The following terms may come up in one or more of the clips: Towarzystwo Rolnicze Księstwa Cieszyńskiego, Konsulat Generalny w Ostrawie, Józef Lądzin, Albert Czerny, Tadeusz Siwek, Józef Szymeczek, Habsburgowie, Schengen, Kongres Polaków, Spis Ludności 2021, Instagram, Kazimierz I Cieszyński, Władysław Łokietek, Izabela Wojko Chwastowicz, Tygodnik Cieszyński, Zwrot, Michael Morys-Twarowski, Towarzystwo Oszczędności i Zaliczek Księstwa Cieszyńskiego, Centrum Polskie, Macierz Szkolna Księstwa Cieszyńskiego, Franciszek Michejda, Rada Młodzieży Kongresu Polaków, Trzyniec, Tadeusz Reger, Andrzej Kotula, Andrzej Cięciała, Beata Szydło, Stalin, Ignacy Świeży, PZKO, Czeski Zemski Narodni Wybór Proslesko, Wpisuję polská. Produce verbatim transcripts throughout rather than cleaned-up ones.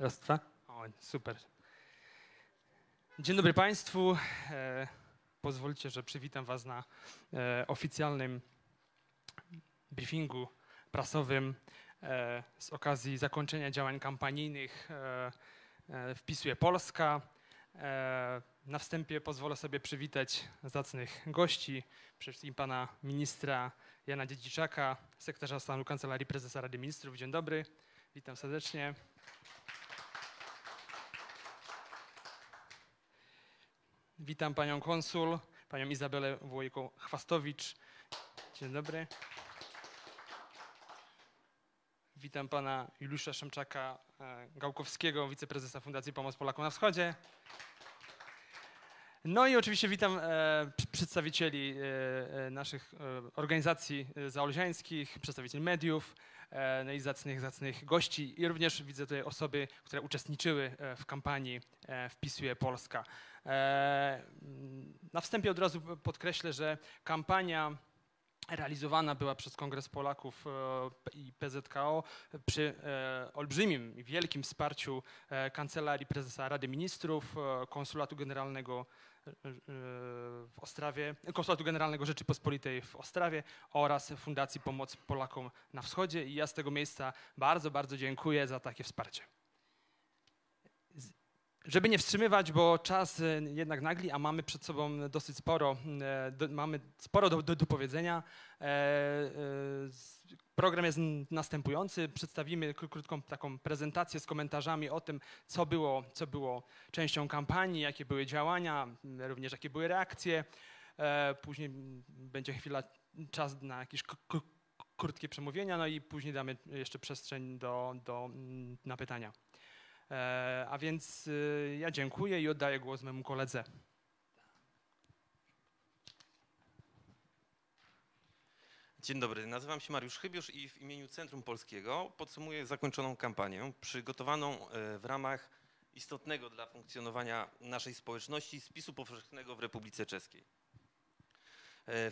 Raz, dwa. O, super. Dzień dobry Państwu. E, pozwólcie, że przywitam Was na e, oficjalnym briefingu prasowym e, z okazji zakończenia działań kampanijnych e, e, Wpisuje Polska. E, na wstępie pozwolę sobie przywitać zacnych gości, przede wszystkim pana ministra Jana Dziedziczaka, sekretarza stanu Kancelarii Prezesa Rady Ministrów. Dzień dobry, witam serdecznie. Witam panią konsul, panią Izabelę Wojko Chwastowicz. Dzień dobry. Witam pana Juliusza Szemczaka Gałkowskiego, wiceprezesa Fundacji Pomoc Polakom na Wschodzie. No i oczywiście witam e, przedstawicieli e, naszych e, organizacji zaolziańskich, przedstawicieli mediów, e, no i zacnych, zacnych gości. I również widzę tutaj osoby, które uczestniczyły w kampanii e, Wpisuje Polska. E, na wstępie od razu podkreślę, że kampania realizowana była przez Kongres Polaków i P Z K O przy olbrzymim i wielkim wsparciu Kancelarii Prezesa Rady Ministrów, Konsulatu Generalnego w Ostrawie, Konsulatu Generalnego Rzeczypospolitej w Ostrawie oraz Fundacji Pomoc Polakom na Wschodzie. I ja z tego miejsca bardzo, bardzo dziękuję za takie wsparcie. Żeby nie wstrzymywać, bo czas jednak nagli, a mamy przed sobą dosyć sporo, do, mamy sporo do, do, do powiedzenia. E, e, program jest następujący. Przedstawimy krótką taką prezentację z komentarzami o tym, co było, co było częścią kampanii, jakie były działania, również jakie były reakcje. E, później będzie chwila, czas na jakiś krótkie przemówienia, no i później damy jeszcze przestrzeń do, do, na pytania. A więc ja dziękuję i oddaję głos memu koledze. Dzień dobry, nazywam się Mariusz Chybiusz i w imieniu Centrum Polskiego podsumuję zakończoną kampanię przygotowaną w ramach istotnego dla funkcjonowania naszej społeczności spisu powszechnego w Republice Czeskiej.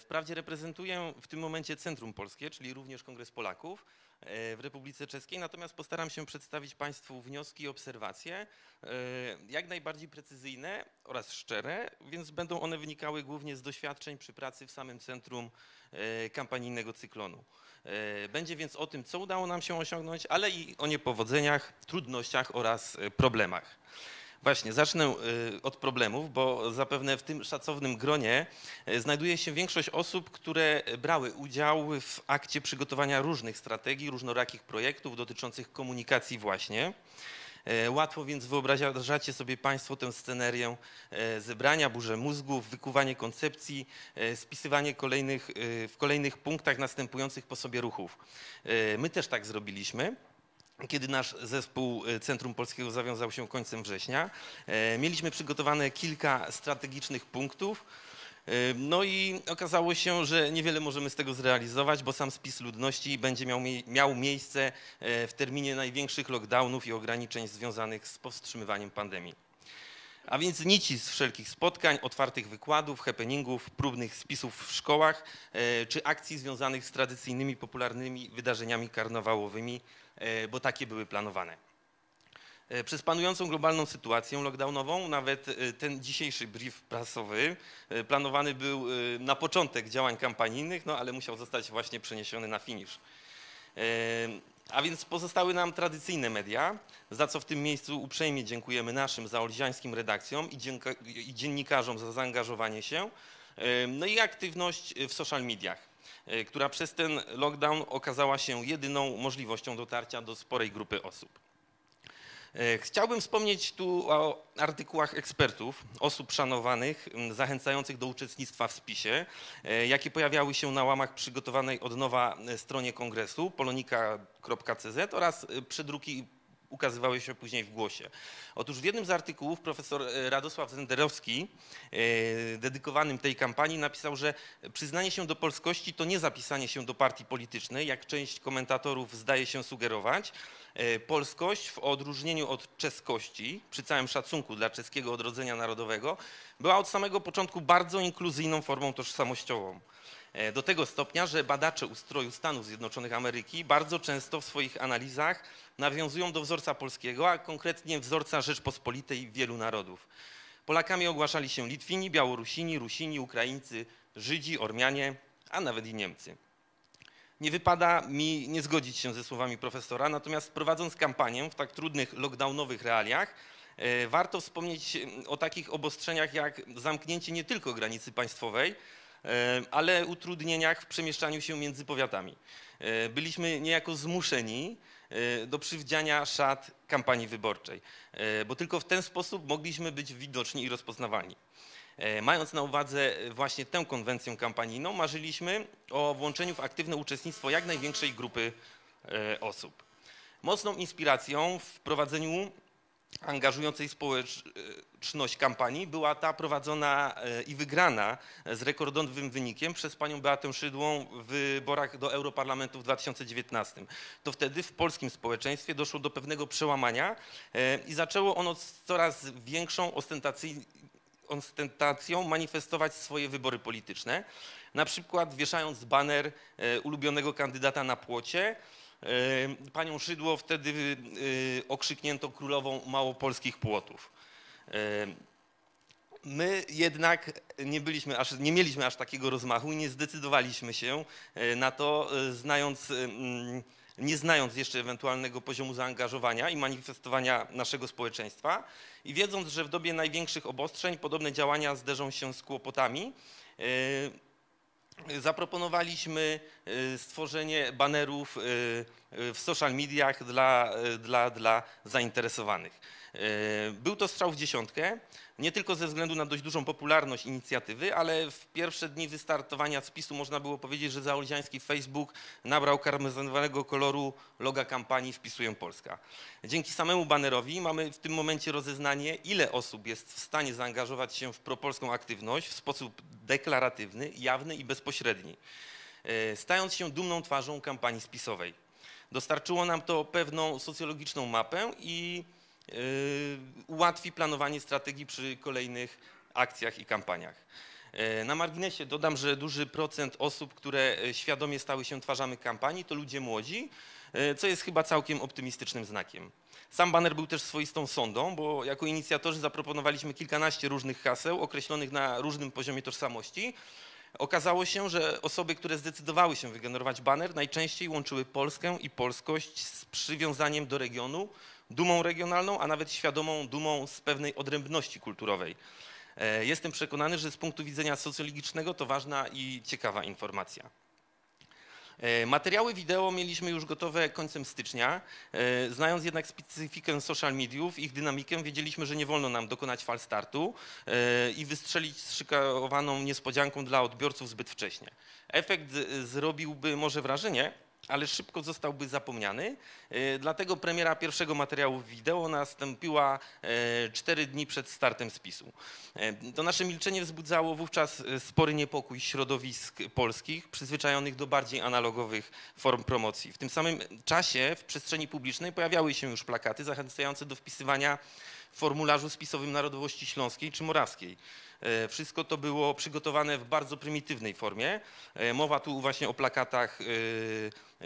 Wprawdzie reprezentuję w tym momencie Centrum Polskie, czyli również Kongres Polaków w Republice Czeskiej, natomiast postaram się przedstawić Państwu wnioski i obserwacje jak najbardziej precyzyjne oraz szczere, więc będą one wynikały głównie z doświadczeń przy pracy w samym centrum kampanijnego cyklonu. Będzie więc o tym, co udało nam się osiągnąć, ale i o niepowodzeniach, trudnościach oraz problemach. Właśnie, zacznę od problemów, bo zapewne w tym szacownym gronie znajduje się większość osób, które brały udział w akcie przygotowania różnych strategii, różnorakich projektów dotyczących komunikacji właśnie. Łatwo więc wyobrażacie sobie Państwo tę scenerię zebrania, burzę mózgów, wykuwanie koncepcji, spisywanie kolejnych, w kolejnych punktach następujących po sobie ruchów. My też tak zrobiliśmy. Kiedy nasz zespół Centrum Polskiego zawiązał się końcem września, mieliśmy przygotowane kilka strategicznych punktów, no i okazało się, że niewiele możemy z tego zrealizować, bo sam spis ludności będzie miał, miał miejsce w terminie największych lockdownów i ograniczeń związanych z powstrzymywaniem pandemii. A więc nici z wszelkich spotkań, otwartych wykładów, happeningów, próbnych spisów w szkołach, czy akcji związanych z tradycyjnymi, popularnymi wydarzeniami karnawałowymi, bo takie były planowane. Przez panującą globalną sytuację lockdownową nawet ten dzisiejszy brief prasowy planowany był na początek działań kampanijnych, no ale musiał zostać właśnie przeniesiony na finisz. A więc pozostały nam tradycyjne media, za co w tym miejscu uprzejmie dziękujemy naszym zaolziańskim redakcjom i dziennikarzom za zaangażowanie się, no i aktywność w social mediach, która przez ten lockdown okazała się jedyną możliwością dotarcia do sporej grupy osób. Chciałbym wspomnieć tu o artykułach ekspertów, osób szanowanych, zachęcających do uczestnictwa w spisie, jakie pojawiały się na łamach przygotowanej od nowa stronie kongresu polonica kropka c z oraz przedruki ukazywały się później w Głosie. Otóż w jednym z artykułów profesor Radosław Zenderowski, dedykowanym tej kampanii, napisał, że przyznanie się do polskości to nie zapisanie się do partii politycznej, jak część komentatorów zdaje się sugerować. Polskość w odróżnieniu od czeskości, przy całym szacunku dla czeskiego odrodzenia narodowego, była od samego początku bardzo inkluzyjną formą tożsamościową. do tego stopnia, że badacze ustroju Stanów Zjednoczonych Ameryki bardzo często w swoich analizach nawiązują do wzorca polskiego, a konkretnie wzorca Rzeczpospolitej wielu narodów. Polakami ogłaszali się Litwini, Białorusini, Rusini, Ukraińcy, Żydzi, Ormianie, a nawet i Niemcy. Nie wypada mi nie zgodzić się ze słowami profesora, natomiast prowadząc kampanię w tak trudnych lockdownowych realiach, warto wspomnieć o takich obostrzeniach jak zamknięcie nie tylko granicy państwowej, ale utrudnieniach w przemieszczaniu się między powiatami. Byliśmy niejako zmuszeni do przywdziania szat kampanii wyborczej, bo tylko w ten sposób mogliśmy być widoczni i rozpoznawani. Mając na uwadze właśnie tę konwencję kampanijną, marzyliśmy o włączeniu w aktywne uczestnictwo jak największej grupy osób. Mocną inspiracją w prowadzeniu angażującej społeczność kampanii była ta prowadzona i wygrana z rekordowym wynikiem przez panią Beatę Szydłą w wyborach do Europarlamentu w dwa tysiące dziewiętnastym. To wtedy w polskim społeczeństwie doszło do pewnego przełamania i zaczęło ono z coraz większą ostentacją manifestować swoje wybory polityczne, na przykład wieszając baner ulubionego kandydata na płocie. Panią Szydło wtedy okrzyknięto królową małopolskich płotów. My jednak nie, byliśmy aż, nie mieliśmy aż takiego rozmachu i nie zdecydowaliśmy się na to, znając, nie znając jeszcze ewentualnego poziomu zaangażowania i manifestowania naszego społeczeństwa i wiedząc, że w dobie największych obostrzeń podobne działania zderzą się z kłopotami, zaproponowaliśmy stworzenie banerów w social mediach dla, dla, dla zainteresowanych. Był to strzał w dziesiątkę, nie tylko ze względu na dość dużą popularność inicjatywy, ale w pierwsze dni wystartowania spisu można było powiedzieć, że zaolziański Facebook nabrał karmezynowanego koloru loga kampanii Wpisuję Polska. Dzięki samemu banerowi mamy w tym momencie rozeznanie, ile osób jest w stanie zaangażować się w propolską aktywność w sposób deklaratywny, jawny i bezpośredni, stając się dumną twarzą kampanii spisowej. Dostarczyło nam to pewną socjologiczną mapę i ułatwi planowanie strategii przy kolejnych akcjach i kampaniach. Na marginesie dodam, że duży procent osób, które świadomie stały się twarzami kampanii, to ludzie młodzi, co jest chyba całkiem optymistycznym znakiem. Sam baner był też swoistą sondą, bo jako inicjatorzy zaproponowaliśmy kilkanaście różnych haseł określonych na różnym poziomie tożsamości. Okazało się, że osoby, które zdecydowały się wygenerować baner, najczęściej łączyły Polskę i polskość z przywiązaniem do regionu, dumą regionalną, a nawet świadomą dumą z pewnej odrębności kulturowej. Jestem przekonany, że z punktu widzenia socjologicznego to ważna i ciekawa informacja. Materiały wideo mieliśmy już gotowe końcem stycznia. Znając jednak specyfikę social mediów, ich dynamikę, wiedzieliśmy, że nie wolno nam dokonać fal startu i wystrzelić z szykowaną niespodzianką dla odbiorców zbyt wcześnie. Efekt zrobiłby może wrażenie, ale szybko zostałby zapomniany, dlatego premiera pierwszego materiału wideo nastąpiła cztery dni przed startem spisu. To nasze milczenie wzbudzało wówczas spory niepokój środowisk polskich, przyzwyczajonych do bardziej analogowych form promocji. W tym samym czasie w przestrzeni publicznej pojawiały się już plakaty zachęcające do wpisywania w formularzu spisowym narodowości śląskiej czy morawskiej. Wszystko to było przygotowane w bardzo prymitywnej formie. Mowa tu właśnie o plakatach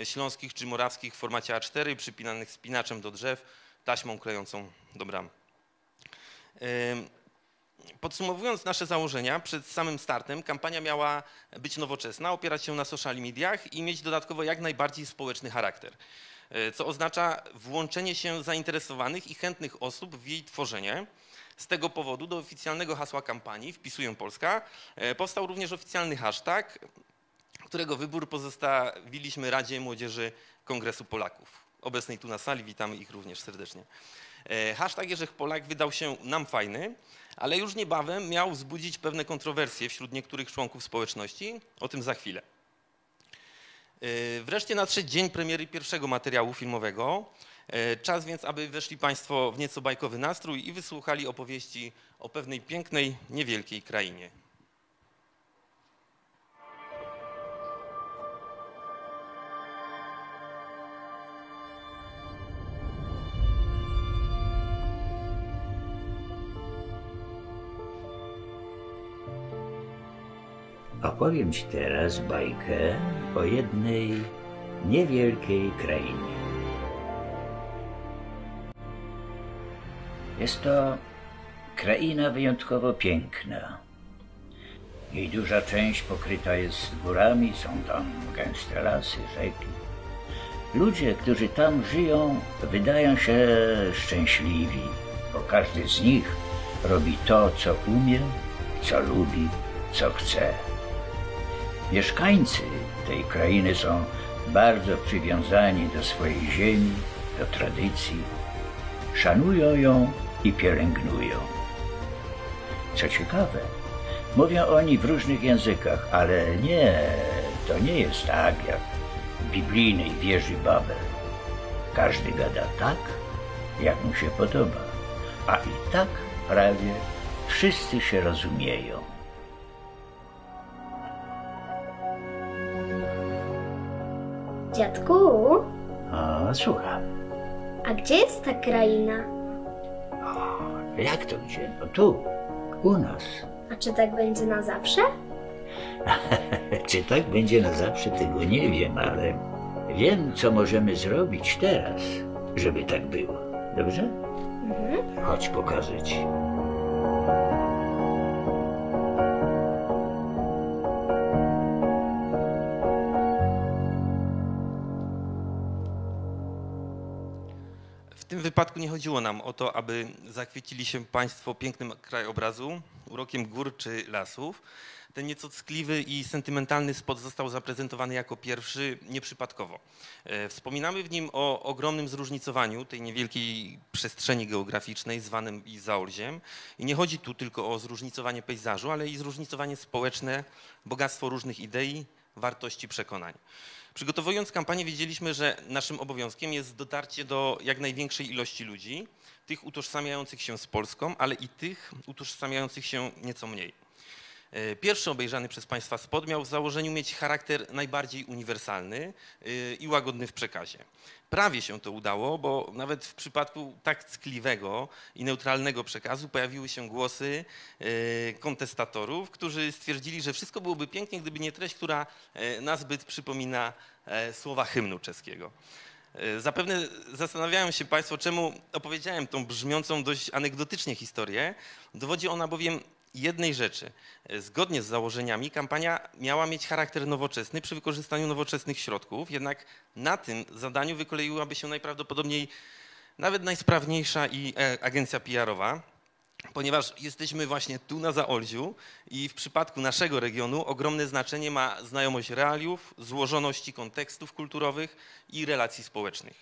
śląskich czy morawskich w formacie A cztery, przypinanych spinaczem do drzew, taśmą klejącą do bram. Podsumowując nasze założenia, przed samym startem kampania miała być nowoczesna, opierać się na social mediach i mieć dodatkowo jak najbardziej społeczny charakter, co oznacza włączenie się zainteresowanych i chętnych osób w jej tworzenie. Z tego powodu do oficjalnego hasła kampanii Wpisuję Polska powstał również oficjalny hashtag, którego wybór pozostawiliśmy Radzie Młodzieży Kongresu Polaków. Obecnej tu na sali witamy ich również serdecznie. Hashtag Jerzech Polak wydał się nam fajny, ale już niebawem miał wzbudzić pewne kontrowersje wśród niektórych członków społeczności. O tym za chwilę. Wreszcie nadszedł dzień premiery pierwszego materiału filmowego. Czas więc, aby weszli Państwo w nieco bajkowy nastrój i wysłuchali opowieści o pewnej pięknej, niewielkiej krainie. Opowiem Ci teraz bajkę o jednej niewielkiej krainie. Jest to kraina wyjątkowo piękna. Jej duża część pokryta jest górami, są tam gęste lasy, rzeki. Ludzie, którzy tam żyją, wydają się szczęśliwi, bo każdy z nich robi to, co umie, co lubi, co chce. Mieszkańcy tej krainy są bardzo przywiązani do swojej ziemi, do tradycji. Szanują ją i pielęgnują. Co ciekawe, mówią oni w różnych językach, ale nie, to nie jest tak jak w biblijnej wieży Babel. Każdy gada tak, jak mu się podoba, a i tak prawie wszyscy się rozumieją. Dziadku? A, słucham. A gdzie jest ta kraina? O, jak to gdzie? No tu, u nas. A czy tak będzie na zawsze? Czy tak będzie na zawsze, tego nie wiem, ale wiem, co możemy zrobić teraz, żeby tak było. Dobrze? Mhm. Chodź, pokażę Ci. W tym wypadku nie chodziło nam o to, aby zachwycili się Państwo pięknym krajobrazu, urokiem gór czy lasów. Ten nieco ckliwy i sentymentalny spot został zaprezentowany jako pierwszy nieprzypadkowo. Wspominamy w nim o ogromnym zróżnicowaniu tej niewielkiej przestrzeni geograficznej zwanym Zaolziem. I nie chodzi tu tylko o zróżnicowanie pejzażu, ale i zróżnicowanie społeczne, bogactwo różnych idei, wartości, przekonań. Przygotowując kampanię wiedzieliśmy, że naszym obowiązkiem jest dotarcie do jak największej ilości ludzi, tych utożsamiających się z Polską, ale i tych utożsamiających się nieco mniej. Pierwszy obejrzany przez Państwa spot miał w założeniu mieć charakter najbardziej uniwersalny i łagodny w przekazie. Prawie się to udało, bo nawet w przypadku tak ckliwego i neutralnego przekazu pojawiły się głosy kontestatorów, którzy stwierdzili, że wszystko byłoby pięknie, gdyby nie treść, która nazbyt przypomina słowa hymnu czeskiego. Zapewne zastanawiają się Państwo, czemu opowiedziałem tą brzmiącą dość anegdotycznie historię. Dowodzi ona bowiem jednej rzeczy. Zgodnie z założeniami kampania miała mieć charakter nowoczesny przy wykorzystaniu nowoczesnych środków, jednak na tym zadaniu wykoleiłaby się najprawdopodobniej nawet najsprawniejsza i agencja P R owa, ponieważ jesteśmy właśnie tu na Zaolziu i w przypadku naszego regionu ogromne znaczenie ma znajomość realiów, złożoności kontekstów kulturowych i relacji społecznych.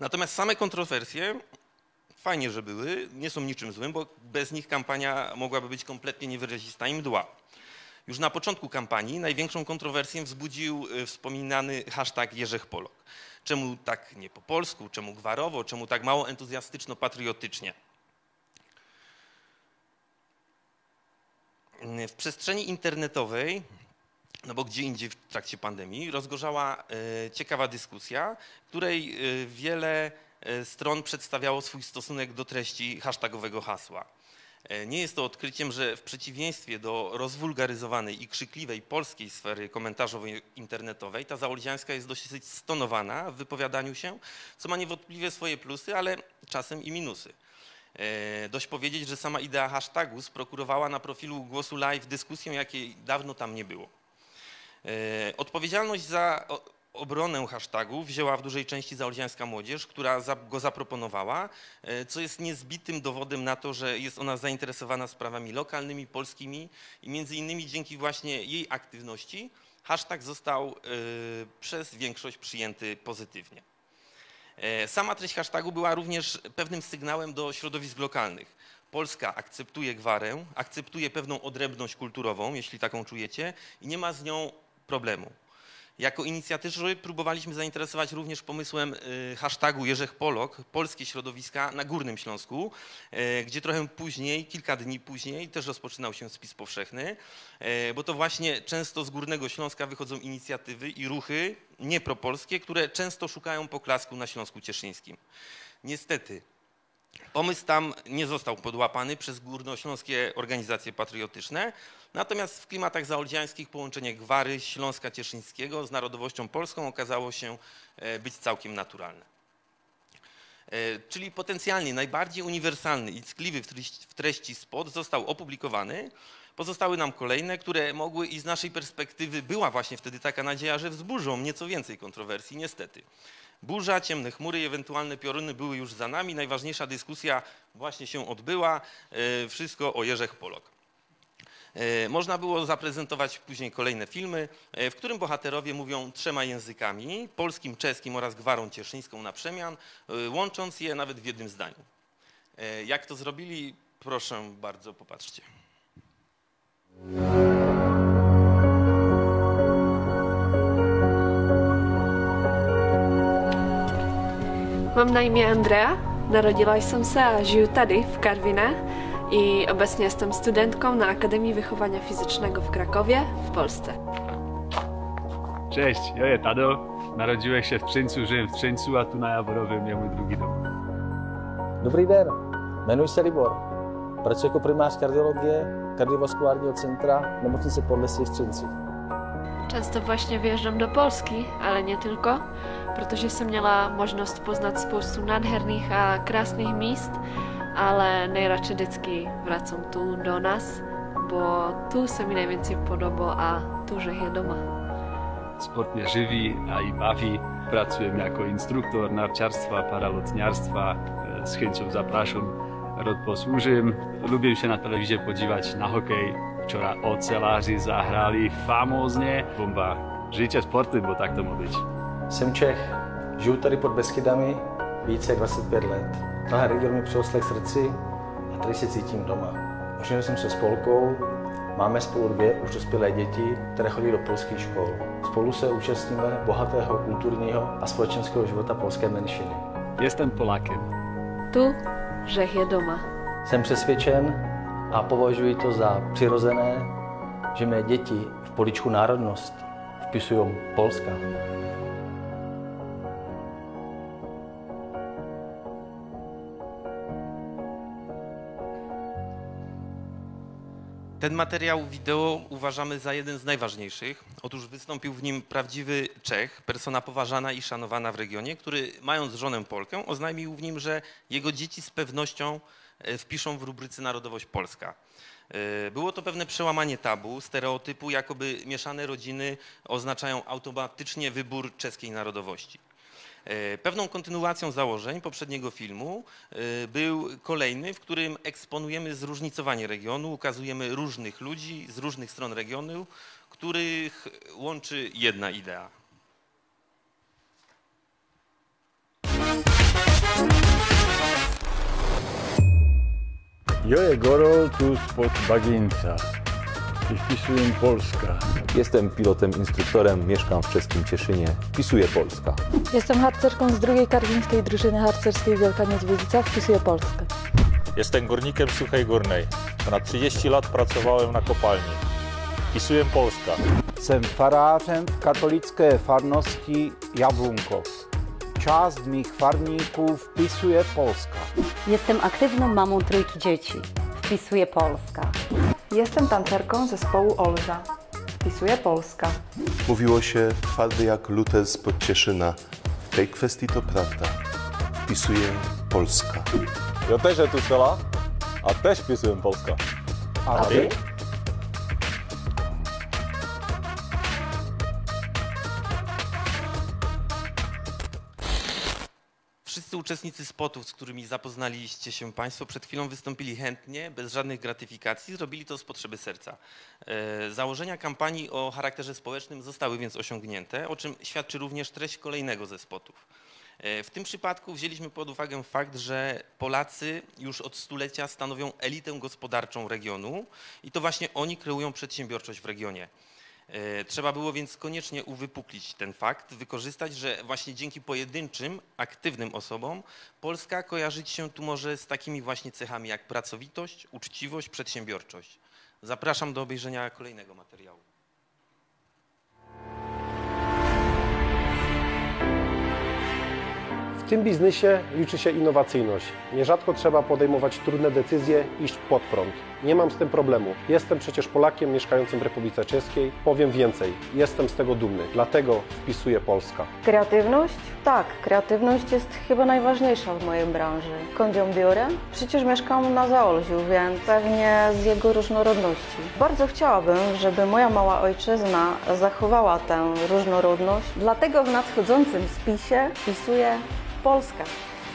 Natomiast same kontrowersje, fajnie, że były, nie są niczym złym, bo bez nich kampania mogłaby być kompletnie niewyrazista i mdła. Już na początku kampanii największą kontrowersję wzbudził wspominany hashtag Jerzech Polok. Czemu tak nie po polsku, czemu gwarowo, czemu tak mało entuzjastyczno-patriotycznie? W przestrzeni internetowej, no bo gdzie indziej w trakcie pandemii, rozgorzała ciekawa dyskusja, której wiele stron przedstawiało swój stosunek do treści hashtagowego hasła. Nie jest to odkryciem, że w przeciwieństwie do rozwulgaryzowanej i krzykliwej polskiej sfery komentarzowej internetowej, ta zaolziańska jest dosyć stonowana w wypowiadaniu się, co ma niewątpliwie swoje plusy, ale czasem i minusy. Dość powiedzieć, że sama idea hashtagu sprokurowała na profilu Głosu Live dyskusję, jakiej dawno tam nie było. Odpowiedzialność za obronę hashtagu wzięła w dużej części zaolziańska młodzież, która go zaproponowała, co jest niezbitym dowodem na to, że jest ona zainteresowana sprawami lokalnymi, polskimi i między innymi dzięki właśnie jej aktywności hashtag został przez większość przyjęty pozytywnie. Sama treść hashtagu była również pewnym sygnałem do środowisk lokalnych. Polska akceptuje gwarę, akceptuje pewną odrębność kulturową, jeśli taką czujecie, i nie ma z nią problemu. Jako inicjatywy próbowaliśmy zainteresować również pomysłem hashtagu Jerzech Polok, polskie środowiska na Górnym Śląsku, gdzie trochę później, kilka dni później też rozpoczynał się spis powszechny, bo to właśnie często z Górnego Śląska wychodzą inicjatywy i ruchy niepropolskie, które często szukają poklasku na Śląsku Cieszyńskim. Niestety pomysł tam nie został podłapany przez górnośląskie organizacje patriotyczne, Natomiast w klimatach zaolziańskich połączenie gwary Śląska Cieszyńskiego z narodowością polską okazało się być całkiem naturalne. Czyli potencjalnie najbardziej uniwersalny i ckliwy w treści spot został opublikowany. Pozostały nam kolejne, które mogły i z naszej perspektywy była właśnie wtedy taka nadzieja, że wzburzą nieco więcej kontrowersji, niestety. Burza, ciemne chmury i ewentualne pioruny były już za nami. Najważniejsza dyskusja właśnie się odbyła. Wszystko o Jerzech Polok. Można było zaprezentować później kolejne filmy, w którym bohaterowie mówią trzema językami, polskim, czeskim oraz gwarą cieszyńską na przemian, łącząc je nawet w jednym zdaniu. Jak to zrobili? Proszę bardzo, popatrzcie. Mam na imię Andrea, narodziła się a żyję tady, w Karwinach. I obecnie jestem studentką na Akademii Wychowania Fizycznego w Krakowie, w Polsce. Cześć, ja jestem Tado. Narodziłem się w Trzyńcu, żyłem w Trzyńcu, a tu na Jaworowym jest mój drugi dom. Dobry dzień, nazywam się Libor. Pracuję jako prymarz kardiologii kardiowaskularnego centra Nemocnicy Podleskiej w Trzyńcu. Często właśnie wyjeżdżam do Polski, ale nie tylko, protože jsem měla možnost poznać spoustu nádherných a krásnych míst, ale najradšej vždycky vracam tu do nas, bo tu se mi najwięcej podoba, a tu, że je doma. Sport mnie żywi, a i bawi. Pracuję jako instruktor narciarstwa, paralotniarstwa. Z chęcią zapraszam, rok posłużym. Lubię się na telewizji podziwać na hokej. Wczoraj ocelarze zahrali famoznie. Bomba. Życie sportu, bo tak to ma być. Jestem Czech. Żyję tady pod Beskidami více jak dvacet pět let. Tohle region mi přirostl k srdci a tady se cítím doma. Oženil jsem se s Polkou, máme spolu dvě už dospělé děti, které chodí do polských škol. Spolu se účastníme bohatého kulturního a společenského života polské menšiny. Jsem Polákem. Tu, že je doma. Jsem přesvědčen a považuji to za přirozené, že mé děti v políčku národnost vpisují Polska. Ten materiał wideo uważamy za jeden z najważniejszych. Otóż wystąpił w nim prawdziwy Czech, persona poważana i szanowana w regionie, który mając żonę Polkę oznajmił w nim, że jego dzieci z pewnością wpiszą w rubryce Narodowość Polska. Było to pewne przełamanie tabu, stereotypu, jakoby mieszane rodziny oznaczają automatycznie wybór czeskiej narodowości. Pewną kontynuacją założeń poprzedniego filmu był kolejny, w którym eksponujemy zróżnicowanie regionu, ukazujemy różnych ludzi z różnych stron regionu, których łączy jedna idea. Joje Gorol, tu spod Bagińca. Wpisuję Polska. Jestem pilotem, instruktorem, mieszkam w czeskim Cieszynie. Wpisuję Polska. Jestem harcerką z drugiej karwińskiej drużyny harcerskiej Wielka Niedźwiedzica. Wpisuję Polskę. Jestem górnikiem Suchej Górnej. Ponad trzydzieści lat pracowałem na kopalni. Wpisuję Polska. Jestem fararzem katolickie Farnowski Jabłonko. Czas mych farników wpisuje Polska. Jestem aktywną mamą trójki dzieci. Wpisuję Polska. Jestem tancerką zespołu Olza. Wpisuje Polska. Mówiło się twardy jak Luter spod Cieszyna. W tej kwestii to prawda. Wpisuje Polska. Ja też tu strzela, a też wpisuję Polska. A, a ty? Wszyscy uczestnicy spotów, z którymi zapoznaliście się Państwo, przed chwilą wystąpili chętnie, bez żadnych gratyfikacji, zrobili to z potrzeby serca. Założenia kampanii o charakterze społecznym zostały więc osiągnięte, o czym świadczy również treść kolejnego ze spotów. W tym przypadku wzięliśmy pod uwagę fakt, że Polacy już od stulecia stanowią elitę gospodarczą regionu i to właśnie oni kreują przedsiębiorczość w regionie. Trzeba było więc koniecznie uwypuklić ten fakt, wykorzystać, że właśnie dzięki pojedynczym, aktywnym osobom Polska kojarzyć się tu może z takimi właśnie cechami jak pracowitość, uczciwość, przedsiębiorczość. Zapraszam do obejrzenia kolejnego materiału. W W tym biznesie liczy się innowacyjność. Nierzadko trzeba podejmować trudne decyzje, iść pod prąd. Nie mam z tym problemu. Jestem przecież Polakiem mieszkającym w Republice Czeskiej. Powiem więcej. Jestem z tego dumny. Dlatego wpisuję Polska. Kreatywność? Tak, kreatywność jest chyba najważniejsza w mojej branży. Skąd biorę? Przecież mieszkam na Zaolziu, więc pewnie z jego różnorodności. Bardzo chciałabym, żeby moja mała ojczyzna zachowała tę różnorodność. Dlatego w nadchodzącym spisie wpisuję Polska.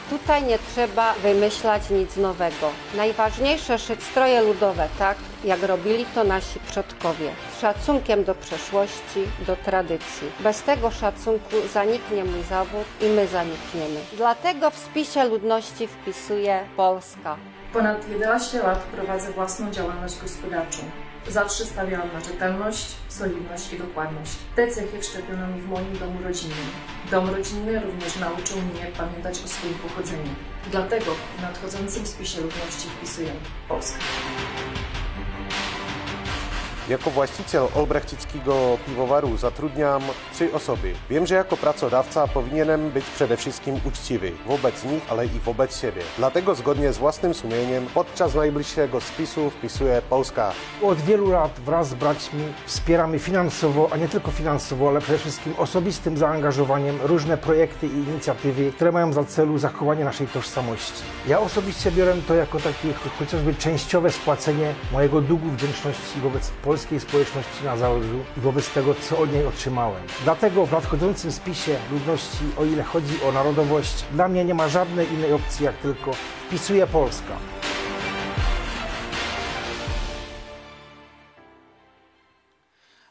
Tutaj nie trzeba wymyślać nic nowego. Najważniejsze szyć stroje ludowe, tak jak robili to nasi przodkowie. Z szacunkiem do przeszłości, do tradycji. Bez tego szacunku zaniknie mój zawód i my zanikniemy. Dlatego w spisie ludności wpisuje Polska. Ponad jedenaście lat prowadzę własną działalność gospodarczą. Zawsze stawiałam na rzetelność, solidność i dokładność. Te cechy wszczepiono mi w moim domu rodzinnym. Dom rodzinny również nauczył mnie pamiętać o swoim pochodzeniu. Dlatego w nadchodzącym spisie ludności wpisuję Polskę. Jako właściciel olbrechcickiego piwowaru zatrudniam trzy osoby. Wiem, że jako pracodawca powinienem być przede wszystkim uczciwy wobec nich, ale i wobec siebie. Dlatego zgodnie z własnym sumieniem podczas najbliższego spisu wpisuję Polska. Od wielu lat wraz z braćmi wspieramy finansowo, a nie tylko finansowo, ale przede wszystkim osobistym zaangażowaniem różne projekty i inicjatywy, które mają za celu zachowanie naszej tożsamości. Ja osobiście biorę to jako takie chociażby częściowe spłacenie mojego długu wdzięczności wobec Polski. polskiej społeczności na Zaorzu i wobec tego, co od niej otrzymałem. Dlatego w nadchodzącym spisie ludności, o ile chodzi o narodowość, dla mnie nie ma żadnej innej opcji, jak tylko wpisuje Polska.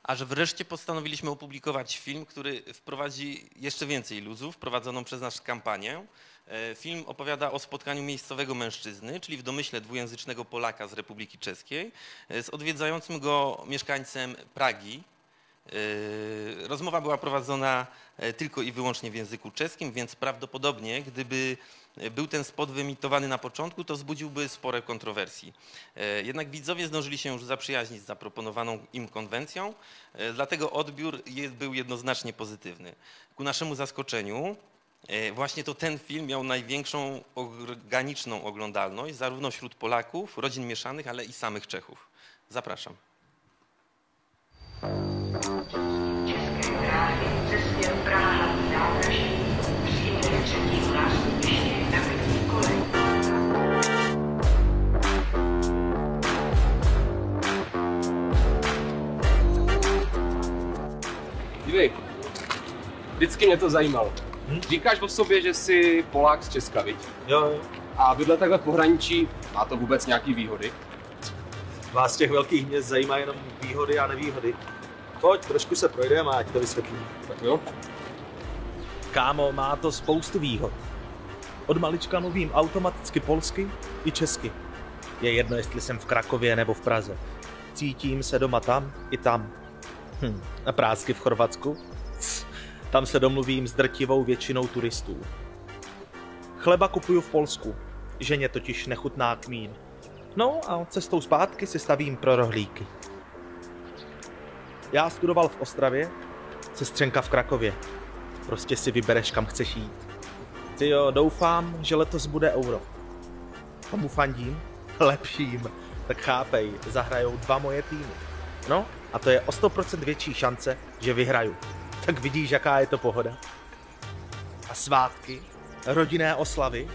Aż wreszcie postanowiliśmy opublikować film, który wprowadzi jeszcze więcej luzów, prowadzoną przez nas kampanię. Film opowiada o spotkaniu miejscowego mężczyzny, czyli w domyśle dwujęzycznego Polaka z Republiki Czeskiej, z odwiedzającym go mieszkańcem Pragi. Rozmowa była prowadzona tylko i wyłącznie w języku czeskim, więc prawdopodobnie, gdyby był ten spot wyemitowany na początku, to wzbudziłby spore kontrowersji. Jednak widzowie zdążyli się już zaprzyjaźnić z zaproponowaną im konwencją, dlatego odbiór był jednoznacznie pozytywny. Ku naszemu zaskoczeniu, właśnie to ten film miał największą organiczną oglądalność zarówno wśród Polaków, rodzin mieszanych, ale i samych Czechów. Zapraszam. Dívej, vždycky mě to zajímalo. Hm? Říkáš o sobě, že jsi Polák z Česka, viď? Jo, jo. A bydlet takhle v pohraničí, má to vůbec nějaký výhody? Vás těch velkých měst zajímá jenom výhody a nevýhody. Pojď, trošku se projdeme a ať to vysvětlím. Tak jo. Kámo, má to spoustu výhod. Od malička mluvím automaticky polsky i česky. Je jedno, jestli jsem v Krakově nebo v Praze. Cítím se doma tam i tam. Hm, a prásky v Chorvatsku? Tam se domluvím s drtivou většinou turistů. Chleba kupuju v Polsku, ženě totiž nechutná kmín. No a cestou zpátky si stavím pro rohlíky. Já studoval v Ostravě, sestřenka v Krakově. Prostě si vybereš, kam chceš jít. Ty jo, doufám, že letos bude euro. Komu fandím? Lepším. Tak chápej, zahrajou dva moje týmy. No a to je o sto procent větší šance, že vyhraju. Tak vidíš, jaká je to pohoda. A svátky, rodinné oslavy.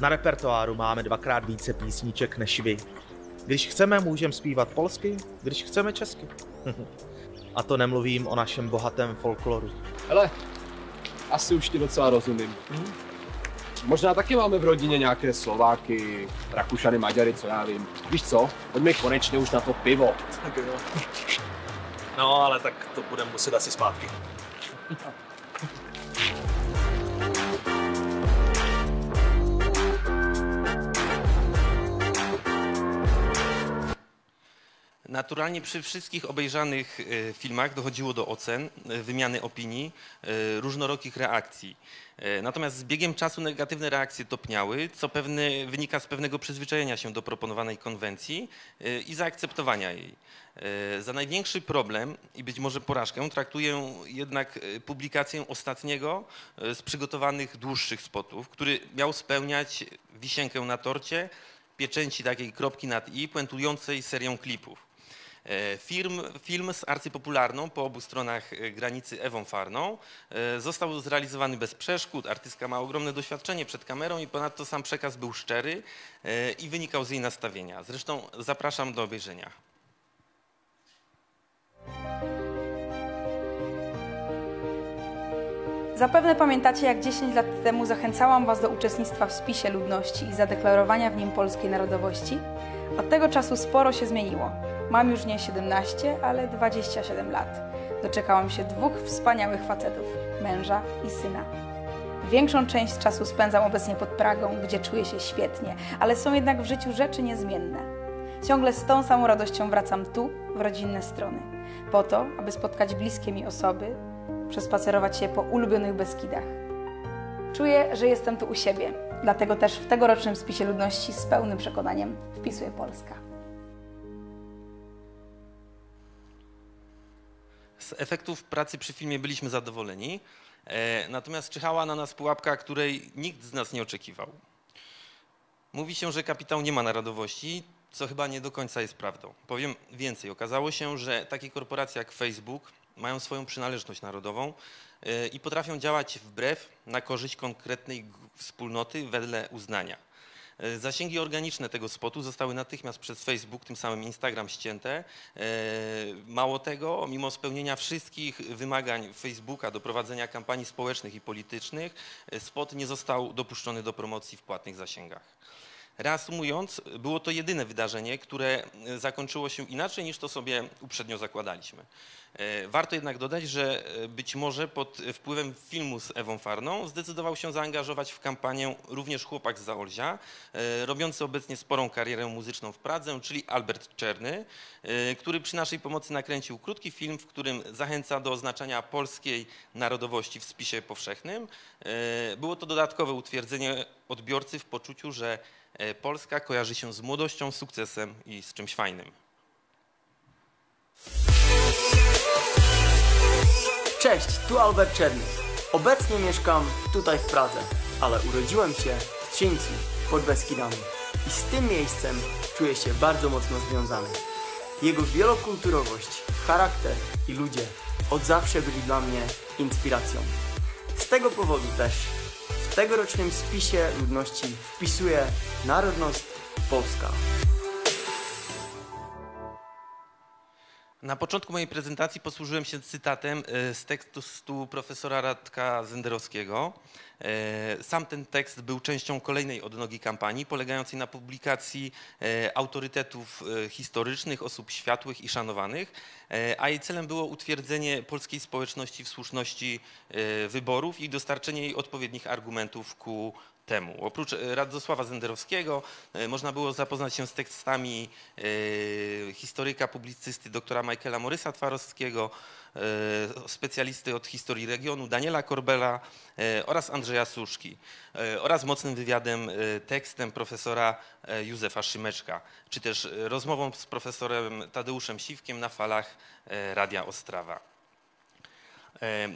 Na repertoáru máme dvakrát více písniček než vy. Když chceme, můžeme zpívat polsky, když chceme česky. A to nemluvím o našem bohatém folkloru. Hele, asi už ti docela rozumím. Hmm? Možná taky máme v rodině nějaké Slováky, Rakušany, Maďary, co já vím. Víš co, pojďme konečně už na to pivo. Tak jo. No, ale tak to budeme muset asi zpátky. Na Naturalnie przy wszystkich obejrzanych filmach dochodziło do ocen, wymiany opinii, różnorokich reakcji. Natomiast z biegiem czasu negatywne reakcje topniały, co pewne, wynika z pewnego przyzwyczajenia się do proponowanej konwencji i zaakceptowania jej. Za największy problem i być może porażkę traktuję jednak publikację ostatniego z przygotowanych dłuższych spotów, który miał spełniać wisienkę na torcie, pieczęci takiej kropki nad i, puentującej serią klipów. Film, film z arcypopularną po obu stronach granicy Ewą Farną został zrealizowany bez przeszkód, artystka ma ogromne doświadczenie przed kamerą i ponadto sam przekaz był szczery i wynikał z jej nastawienia. Zresztą zapraszam do obejrzenia. Zapewne pamiętacie, jak dziesięć lat temu zachęcałam Was do uczestnictwa w spisie ludności i zadeklarowania w nim polskiej narodowości. Od tego czasu sporo się zmieniło. Mam już nie siedemnaście, ale dwadzieścia siedem lat. Doczekałam się dwóch wspaniałych facetów, męża i syna. Większą część czasu spędzam obecnie pod Pragą, gdzie czuję się świetnie, ale są jednak w życiu rzeczy niezmienne. Ciągle z tą samą radością wracam tu, w rodzinne strony, po to, aby spotkać bliskie mi osoby, przespacerować się po ulubionych Beskidach. Czuję, że jestem tu u siebie, dlatego też w tegorocznym spisie ludności z pełnym przekonaniem wpisuję Polska. Z efektów pracy przy filmie byliśmy zadowoleni, natomiast czyhała na nas pułapka, której nikt z nas nie oczekiwał. Mówi się, że kapitał nie ma narodowości, co chyba nie do końca jest prawdą. Powiem więcej, okazało się, że takie korporacje jak Facebook mają swoją przynależność narodową i potrafią działać wbrew, na korzyść konkretnej wspólnoty wedle uznania. Zasięgi organiczne tego spotu zostały natychmiast przez Facebook, tym samym Instagram, ścięte. Mało tego, mimo spełnienia wszystkich wymagań Facebooka do prowadzenia kampanii społecznych i politycznych, spot nie został dopuszczony do promocji w płatnych zasięgach. Reasumując, było to jedyne wydarzenie, które zakończyło się inaczej niż to sobie uprzednio zakładaliśmy. Warto jednak dodać, że być może pod wpływem filmu z Ewą Farną zdecydował się zaangażować w kampanię również chłopak z Zaolzia, robiący obecnie sporą karierę muzyczną w Pradze, czyli Albert Czerny, który przy naszej pomocy nakręcił krótki film, w którym zachęca do oznaczania polskiej narodowości w spisie powszechnym. Było to dodatkowe utwierdzenie odbiorcy w poczuciu, że Polska kojarzy się z młodością, sukcesem i z czymś fajnym. Cześć, tu Albert Czerny. Obecnie mieszkam tutaj w Pradze, ale urodziłem się w Trzcińcu pod Beskidami i z tym miejscem czuję się bardzo mocno związany. Jego wielokulturowość, charakter i ludzie od zawsze byli dla mnie inspiracją. Z tego powodu też w tegorocznym spisie ludności wpisuję narodność Polska. Na początku mojej prezentacji posłużyłem się cytatem z tekstu profesora Radka Zenderowskiego. Sam ten tekst był częścią kolejnej odnogi kampanii, polegającej na publikacji autorytetów historycznych, osób światłych i szanowanych, a jej celem było utwierdzenie polskiej społeczności w słuszności wyborów i dostarczenie jej odpowiednich argumentów ku temu. Oprócz Radosława Zenderowskiego można było zapoznać się z tekstami historyka, publicysty doktora Michaela Morysa-Twarowskiego, specjalisty od historii regionu Daniela Korbela oraz Andrzeja Suszki oraz mocnym wywiadem, tekstem profesora Józefa Szymeczka, czy też rozmową z profesorem Tadeuszem Siwkiem na falach Radia Ostrawa.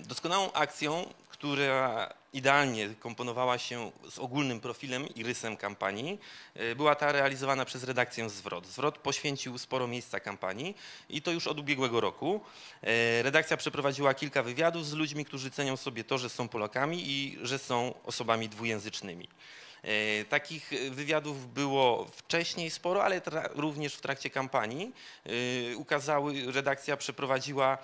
Doskonałą akcją, która idealnie komponowała się z ogólnym profilem i rysem kampanii, była ta realizowana przez redakcję Zwrot. Zwrot poświęcił sporo miejsca kampanii i to już od ubiegłego roku. Redakcja przeprowadziła kilka wywiadów z ludźmi, którzy cenią sobie to, że są Polakami i że są osobami dwujęzycznymi. Takich wywiadów było wcześniej sporo, ale również w trakcie kampanii ukazały, redakcja przeprowadziła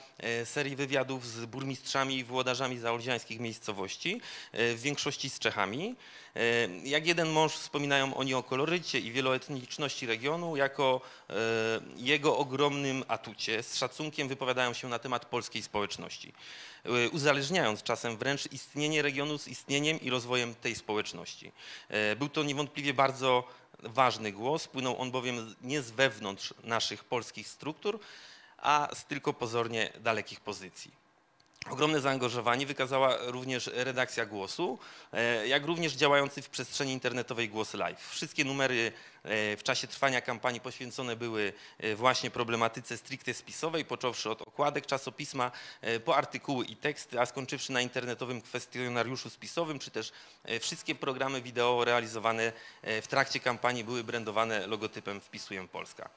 serię wywiadów z burmistrzami i włodarzami zaolziańskich miejscowości, w większości z Czechami. Jak jeden mąż wspominają oni o kolorycie i wieloetniczności regionu jako jego ogromnym atucie, z szacunkiem wypowiadają się na temat polskiej społeczności, uzależniając czasem wręcz istnienie regionu z istnieniem i rozwojem tej społeczności. Był to niewątpliwie bardzo ważny głos. Płynął on bowiem nie z wewnątrz naszych polskich struktur, a z tylko pozornie dalekich pozycji. Ogromne zaangażowanie wykazała również redakcja Głosu, jak również działający w przestrzeni internetowej Głos Live. Wszystkie numery w czasie trwania kampanii poświęcone były właśnie problematyce stricte spisowej, począwszy od okładek czasopisma, po artykuły i teksty, a skończywszy na internetowym kwestionariuszu spisowym, czy też wszystkie programy wideo realizowane w trakcie kampanii były brandowane logotypem Wpisuję Polska.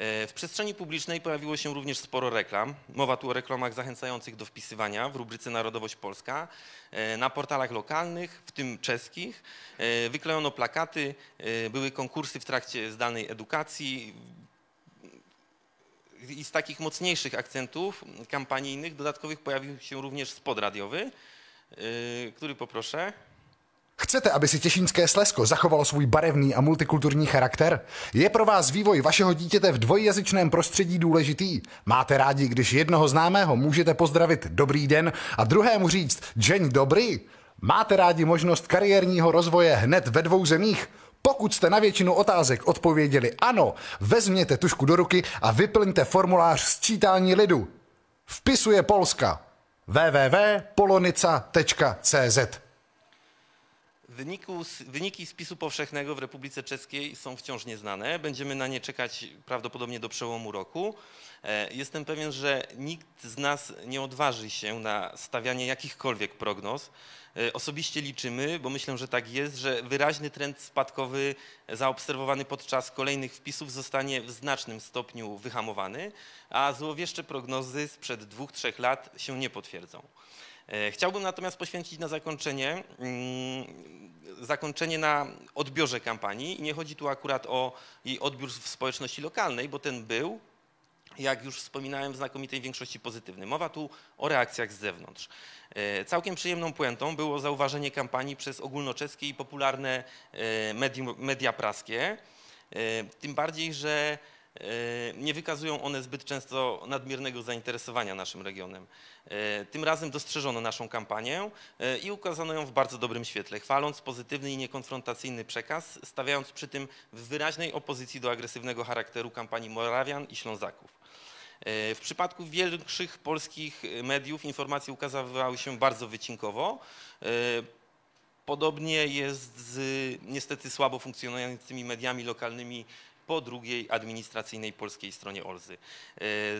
W przestrzeni publicznej pojawiło się również sporo reklam. Mowa tu o reklamach zachęcających do wpisywania w rubryce Narodowość Polska. Na portalach lokalnych, w tym czeskich, wyklejono plakaty, były konkursy w trakcie zdalnej edukacji. I z takich mocniejszych akcentów kampanijnych dodatkowych pojawił się również spot radiowy, który poproszę. Chcete, aby si Těšínské Slezsko zachovalo svůj barevný a multikulturní charakter? Je pro vás vývoj vašeho dítěte v dvojjazyčném prostředí důležitý? Máte rádi, když jednoho známého můžete pozdravit dobrý den a druhému říct džeň dobrý? Máte rádi možnost kariérního rozvoje hned ve dvou zemích? Pokud jste na většinu otázek odpověděli ano, vezměte tužku do ruky a vyplňte formulář sčítání lidu. Wpisuje Polska. w w w kropka polonica kropka c z. Wyniku, wyniki spisu powszechnego w Republice Czeskiej są wciąż nieznane. Będziemy na nie czekać prawdopodobnie do przełomu roku. Jestem pewien, że nikt z nas nie odważy się na stawianie jakichkolwiek prognoz. Osobiście liczymy, bo myślę, że tak jest, że wyraźny trend spadkowy zaobserwowany podczas kolejnych wpisów zostanie w znacznym stopniu wyhamowany, a złowieszcze prognozy sprzed dwóch, trzech lat się nie potwierdzą. Chciałbym natomiast poświęcić na zakończenie, zakończenie na odbiorze kampanii. I nie chodzi tu akurat o jej odbiór w społeczności lokalnej, bo ten był, jak już wspominałem, w znakomitej większości pozytywny. Mowa tu o reakcjach z zewnątrz. Całkiem przyjemną puentą było zauważenie kampanii przez ogólnoczeskie i popularne medium, media praskie. Tym bardziej, że nie wykazują one zbyt często nadmiernego zainteresowania naszym regionem. Tym razem dostrzeżono naszą kampanię i ukazano ją w bardzo dobrym świetle, chwaląc pozytywny i niekonfrontacyjny przekaz, stawiając przy tym w wyraźnej opozycji do agresywnego charakteru kampanii Morawian i Ślązaków. W przypadku większych polskich mediów informacje ukazywały się bardzo wycinkowo. Podobnie jest z niestety słabo funkcjonującymi mediami lokalnymi po drugiej administracyjnej polskiej stronie Olzy.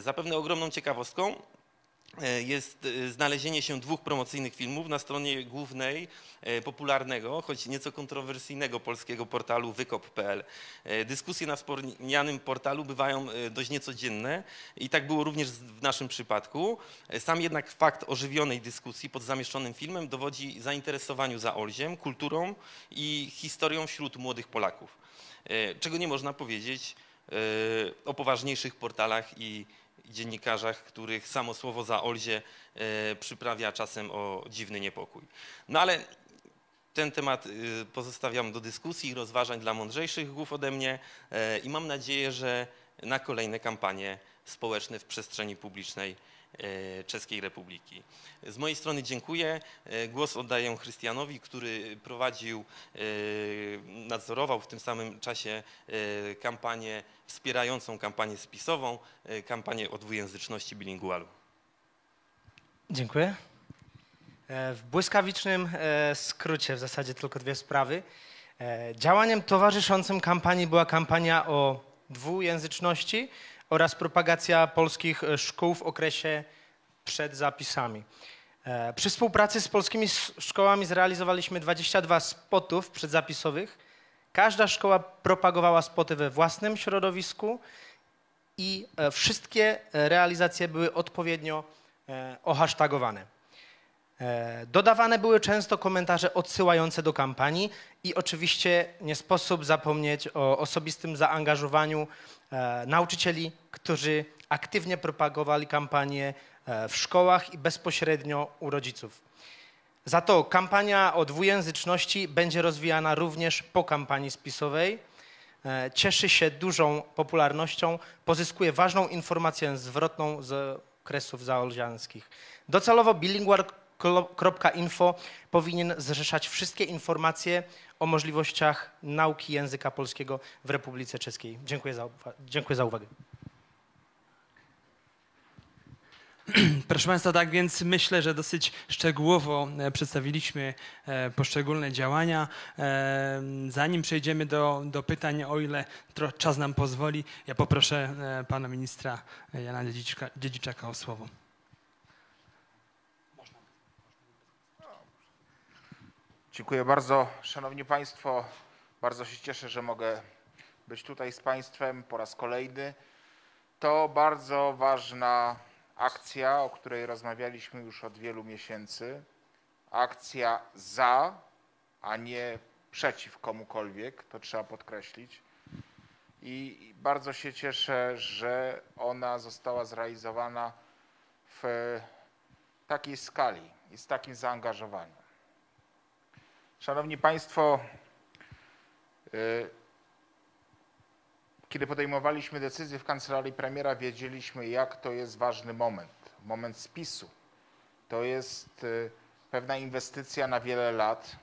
Zapewne ogromną ciekawostką jest znalezienie się dwóch promocyjnych filmów na stronie głównej popularnego, choć nieco kontrowersyjnego polskiego portalu wykop kropka p l. Dyskusje na wspomnianym portalu bywają dość niecodzienne i tak było również w naszym przypadku. Sam jednak fakt ożywionej dyskusji pod zamieszczonym filmem dowodzi zainteresowaniu Zaolziem, kulturą i historią wśród młodych Polaków, czego nie można powiedzieć o poważniejszych portalach i dziennikarzach, których samo słowo Zaolzie przyprawia czasem o dziwny niepokój. No ale ten temat pozostawiam do dyskusji i rozważań dla mądrzejszych głów ode mnie i mam nadzieję, że na kolejne kampanie społeczne w przestrzeni publicznej Czeskiej Republiki. Z mojej strony dziękuję. Głos oddaję Chrystianowi, który prowadził, nadzorował w tym samym czasie kampanię wspierającą kampanię spisową, kampanię o dwujęzyczności bilingualu. Dziękuję. W błyskawicznym skrócie w zasadzie tylko dwie sprawy. Działaniem towarzyszącym kampanii była kampania o dwujęzyczności oraz propagacja polskich szkół w okresie przed zapisami. Przy współpracy z polskimi szkołami zrealizowaliśmy dwadzieścia dwa spotów przedzapisowych. Każda szkoła propagowała spoty we własnym środowisku i wszystkie realizacje były odpowiednio ohasztagowane. Dodawane były często komentarze odsyłające do kampanii i oczywiście nie sposób zapomnieć o osobistym zaangażowaniu nauczycieli, którzy aktywnie propagowali kampanię w szkołach i bezpośrednio u rodziców. Za to kampania o dwujęzyczności będzie rozwijana również po kampanii spisowej. Cieszy się dużą popularnością, pozyskuje ważną informację zwrotną z okresów zaolziańskich. Docelowo bilingual Info powinien zrzeszać wszystkie informacje o możliwościach nauki języka polskiego w Republice Czeskiej. Dziękuję za, dziękuję za uwagę. Proszę Państwa, tak więc myślę, że dosyć szczegółowo przedstawiliśmy poszczególne działania. Zanim przejdziemy do, do pytań, o ile czas nam pozwoli, ja poproszę pana ministra Jana Dziedziczka, Dziedziczaka o słowo. Dziękuję bardzo. Szanowni Państwo, bardzo się cieszę, że mogę być tutaj z Państwem po raz kolejny. To bardzo ważna akcja, o której rozmawialiśmy już od wielu miesięcy. Akcja za, a nie przeciw komukolwiek, to trzeba podkreślić. I bardzo się cieszę, że ona została zrealizowana w takiej skali i z takim zaangażowaniem. Szanowni Państwo, kiedy podejmowaliśmy decyzję w Kancelarii Premiera, wiedzieliśmy, jak to jest ważny moment, moment spisu. To jest pewna inwestycja na wiele lat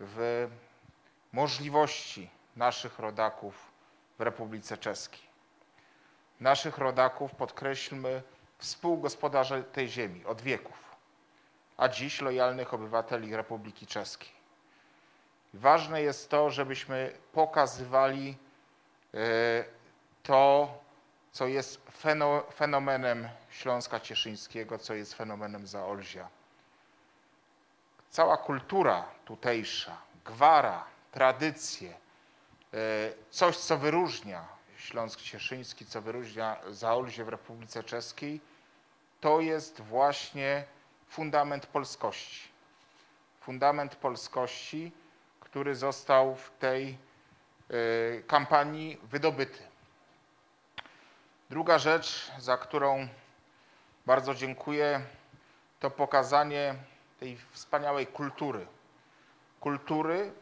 w możliwości naszych rodaków w Republice Czeskiej. Naszych rodaków, podkreślmy, współgospodarzy tej ziemi od wieków, a dziś lojalnych obywateli Republiki Czeskiej. Ważne jest to, żebyśmy pokazywali to, co jest fenomenem Śląska Cieszyńskiego, co jest fenomenem Zaolzia. Cała kultura tutejsza, gwara, tradycje, coś, co wyróżnia Śląsk Cieszyński, co wyróżnia Zaolzie w Republice Czeskiej, to jest właśnie fundament polskości. Fundament polskości, który został w tej kampanii wydobyty. Druga rzecz, za którą bardzo dziękuję, to pokazanie tej wspaniałej kultury. Kultury,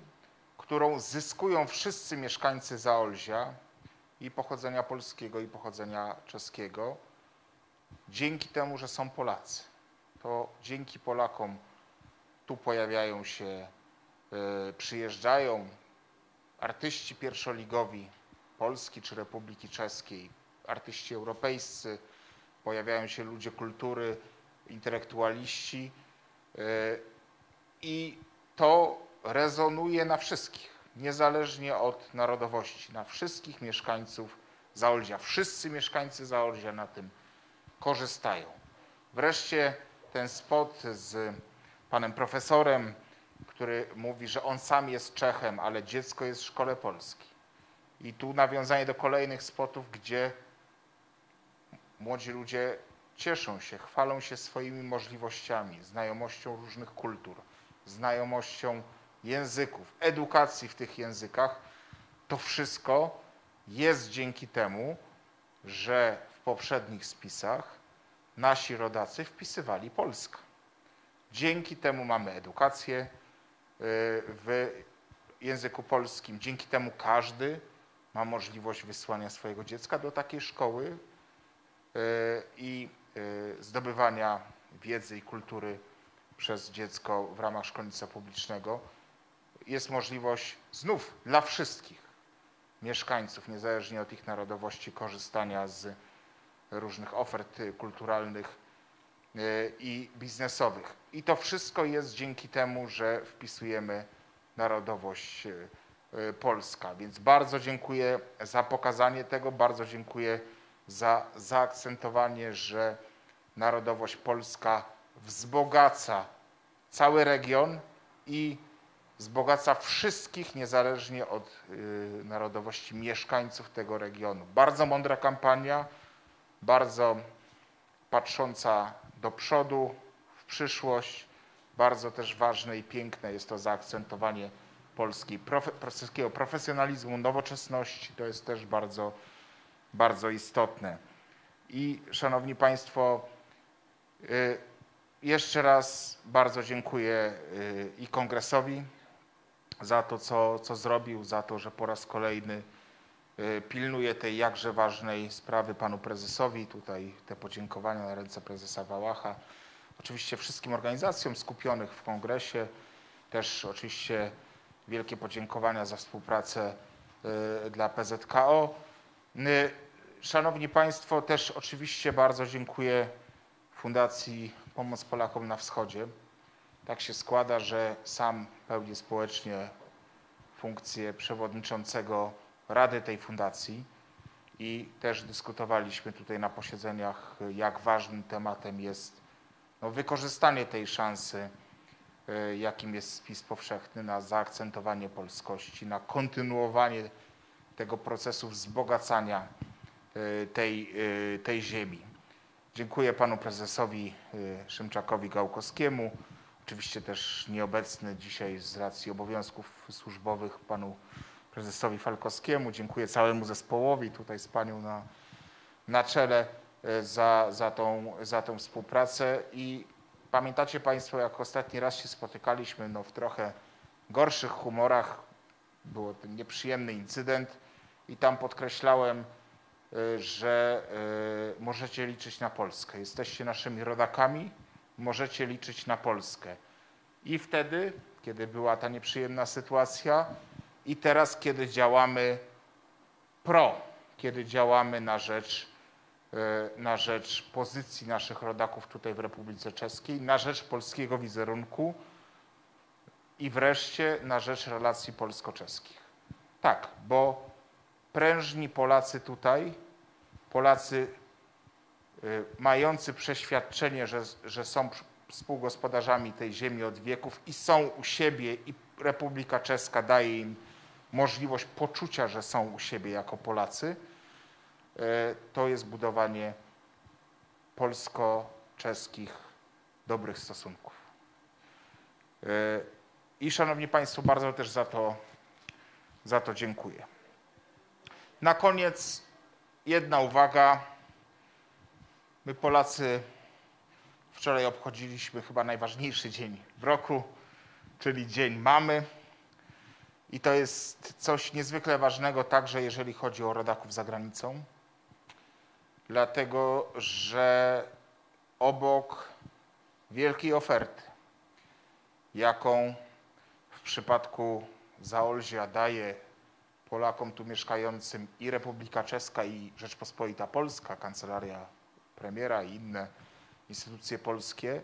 którą zyskują wszyscy mieszkańcy Zaolzia i pochodzenia polskiego, i pochodzenia czeskiego, dzięki temu, że są Polacy. To dzięki Polakom tu pojawiają się, przyjeżdżają artyści pierwszoligowi Polski czy Republiki Czeskiej, artyści europejscy, pojawiają się ludzie kultury, intelektualiści i to rezonuje na wszystkich, niezależnie od narodowości, na wszystkich mieszkańców Zaolzia. Wszyscy mieszkańcy Zaolzia na tym korzystają. Wreszcie ten spot z panem profesorem, który mówi, że on sam jest Czechem, ale dziecko jest w szkole polskiej. I tu nawiązanie do kolejnych spotów, gdzie młodzi ludzie cieszą się, chwalą się swoimi możliwościami, znajomością różnych kultur, znajomością języków, edukacji w tych językach. To wszystko jest dzięki temu, że w poprzednich spisach nasi rodacy wpisywali Polskę. Dzięki temu mamy edukację w języku polskim. Dzięki temu każdy ma możliwość wysłania swojego dziecka do takiej szkoły i zdobywania wiedzy i kultury przez dziecko w ramach szkolnictwa publicznego. Jest możliwość znów dla wszystkich mieszkańców, niezależnie od ich narodowości, korzystania z różnych ofert kulturalnych i biznesowych. I to wszystko jest dzięki temu, że wpisujemy narodowość polska. Więc bardzo dziękuję za pokazanie tego, bardzo dziękuję za zaakcentowanie, że narodowość polska wzbogaca cały region i wzbogaca wszystkich, niezależnie od narodowości mieszkańców tego regionu. Bardzo mądra kampania, bardzo patrząca do przodu, w przyszłość. Bardzo też ważne i piękne jest to zaakcentowanie polskiej, profe, polskiego profesjonalizmu, nowoczesności. To jest też bardzo, bardzo istotne. I Szanowni Państwo, jeszcze raz bardzo dziękuję i Kongresowi za to, co, co zrobił, za to, że po raz kolejny pilnuje tej jakże ważnej sprawy panu prezesowi. Tutaj te podziękowania na ręce prezesa Wałacha. oczywiście wszystkim organizacjom skupionym w kongresie. Też oczywiście wielkie podziękowania za współpracę dla P Z K O. Szanowni Państwo, też oczywiście bardzo dziękuję Fundacji Pomoc Polakom na Wschodzie. Tak się składa, że sam pełnię społecznie funkcję przewodniczącego Rady tej fundacji i też dyskutowaliśmy tutaj na posiedzeniach, jak ważnym tematem jest no, wykorzystanie tej szansy, jakim jest spis powszechny, na zaakcentowanie polskości, na kontynuowanie tego procesu wzbogacania tej, tej ziemi. Dziękuję panu prezesowi Szymczakowi Gałkowskiemu, oczywiście też nieobecny dzisiaj z racji obowiązków służbowych panu prezesowi Falkowskiemu. Dziękuję całemu zespołowi, tutaj z panią na, na czele, za, za, tą, za tą współpracę. I pamiętacie Państwo, jak ostatni raz się spotykaliśmy, no, w trochę gorszych humorach, był ten nieprzyjemny incydent i tam podkreślałem, że możecie liczyć na Polskę. Jesteście naszymi rodakami, możecie liczyć na Polskę. I wtedy, kiedy była ta nieprzyjemna sytuacja, i teraz, kiedy działamy pro, kiedy działamy na rzecz, na rzecz pozycji naszych rodaków tutaj w Republice Czeskiej, na rzecz polskiego wizerunku i wreszcie na rzecz relacji polsko-czeskich. Tak, bo prężni Polacy tutaj, Polacy mający przeświadczenie, że, że są współgospodarzami tej ziemi od wieków i są u siebie, i Republika Czeska daje im możliwość poczucia, że są u siebie jako Polacy, to jest budowanie polsko-czeskich dobrych stosunków. I szanowni Państwo, bardzo też za to, za to dziękuję. Na koniec jedna uwaga. My Polacy wczoraj obchodziliśmy chyba najważniejszy dzień w roku, czyli Dzień Mamy. I to jest coś niezwykle ważnego także, jeżeli chodzi o rodaków za granicą. Dlatego, że obok wielkiej oferty, jaką w przypadku Zaolzia daje Polakom tu mieszkającym i Republika Czeska, i Rzeczpospolita Polska, Kancelaria Premiera i inne instytucje polskie,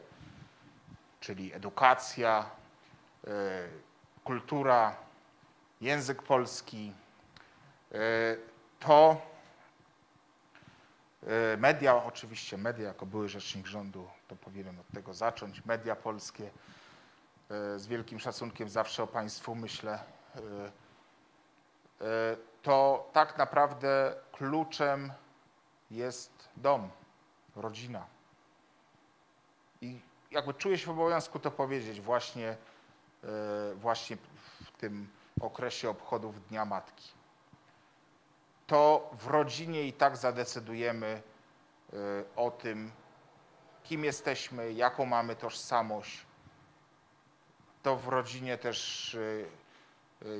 czyli edukacja, yy, kultura, język polski, yy, to yy, media, oczywiście media, jako były rzecznik rządu, to powinienem od tego zacząć, media polskie, yy, z wielkim szacunkiem zawsze o Państwu myślę, yy, to tak naprawdę kluczem jest dom, rodzina. I jakby czuję się w obowiązku to powiedzieć właśnie, właśnie w tym okresie obchodów Dnia Matki. To w rodzinie i tak zadecydujemy o tym, kim jesteśmy, jaką mamy tożsamość. To w rodzinie też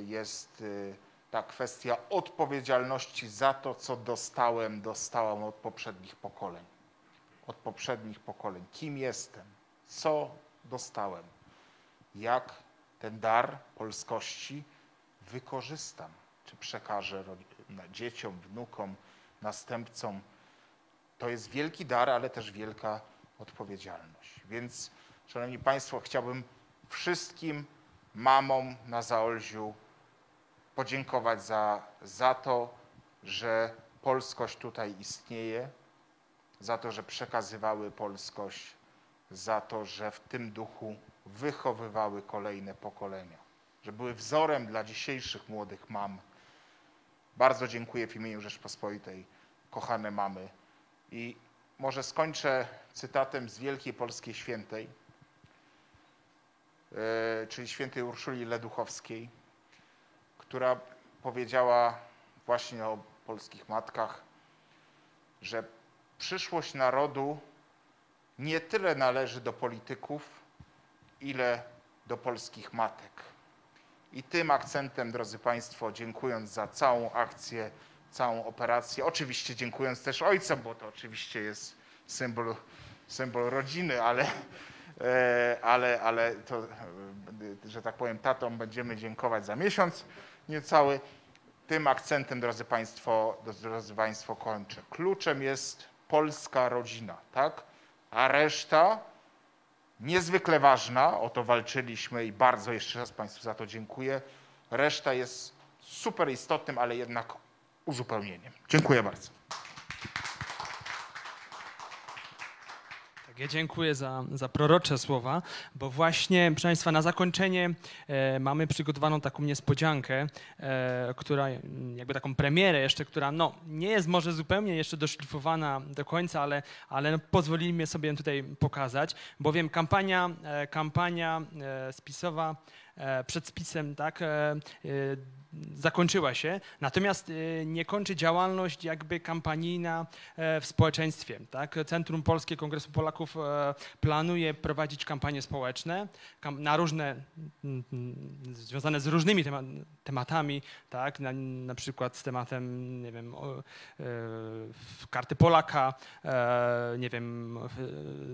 jest ta kwestia odpowiedzialności za to, co dostałem, dostałam od poprzednich pokoleń. Od poprzednich pokoleń. Kim jestem? Co dostałem? Jak ten dar polskości wykorzystam? Czy przekażę dzieciom, wnukom, następcom? To jest wielki dar, ale też wielka odpowiedzialność. Więc, szanowni Państwo, chciałbym wszystkim mamom na Zaolziu podziękować za, za to, że polskość tutaj istnieje, za to, że przekazywały polskość, za to, że w tym duchu wychowywały kolejne pokolenia, że były wzorem dla dzisiejszych młodych mam. Bardzo dziękuję w imieniu Rzeczpospolitej, kochane mamy. I może skończę cytatem z Wielkiej Polskiej Świętej, czyli świętej Urszuli Leduchowskiej, która powiedziała właśnie o polskich matkach, że przyszłość narodu nie tyle należy do polityków, ile do polskich matek. I tym akcentem, drodzy Państwo, dziękując za całą akcję, całą operację, oczywiście dziękując też ojcom, bo to oczywiście jest symbol symbol rodziny, ale, ale, ale to, że tak powiem, tatom będziemy dziękować za miesiąc niecały. Tym akcentem, drodzy Państwo, drodzy Państwo, kończę. Kluczem jest polska rodzina, tak? A reszta niezwykle ważna, o to walczyliśmy i bardzo jeszcze raz Państwu za to dziękuję. Reszta jest super istotnym, ale jednak uzupełnieniem. Dziękuję bardzo. Ja dziękuję za, za prorocze słowa, bo właśnie, proszę Państwa, na zakończenie e, mamy przygotowaną taką niespodziankę, e, która, jakby taką premierę jeszcze, która no, nie jest może zupełnie jeszcze doszlifowana do końca, ale, ale no, pozwolimy sobie tutaj pokazać, bowiem kampania, e, kampania e, spisowa e, przed spisem, tak, e, e, zakończyła się, natomiast nie kończy działalność jakby kampanijna w społeczeństwie. Tak? Centrum Polskie Kongresu Polaków planuje prowadzić kampanie społeczne na różne, związane z różnymi tematami, tak? na, na przykład z tematem, nie wiem, karty Polaka, nie wiem,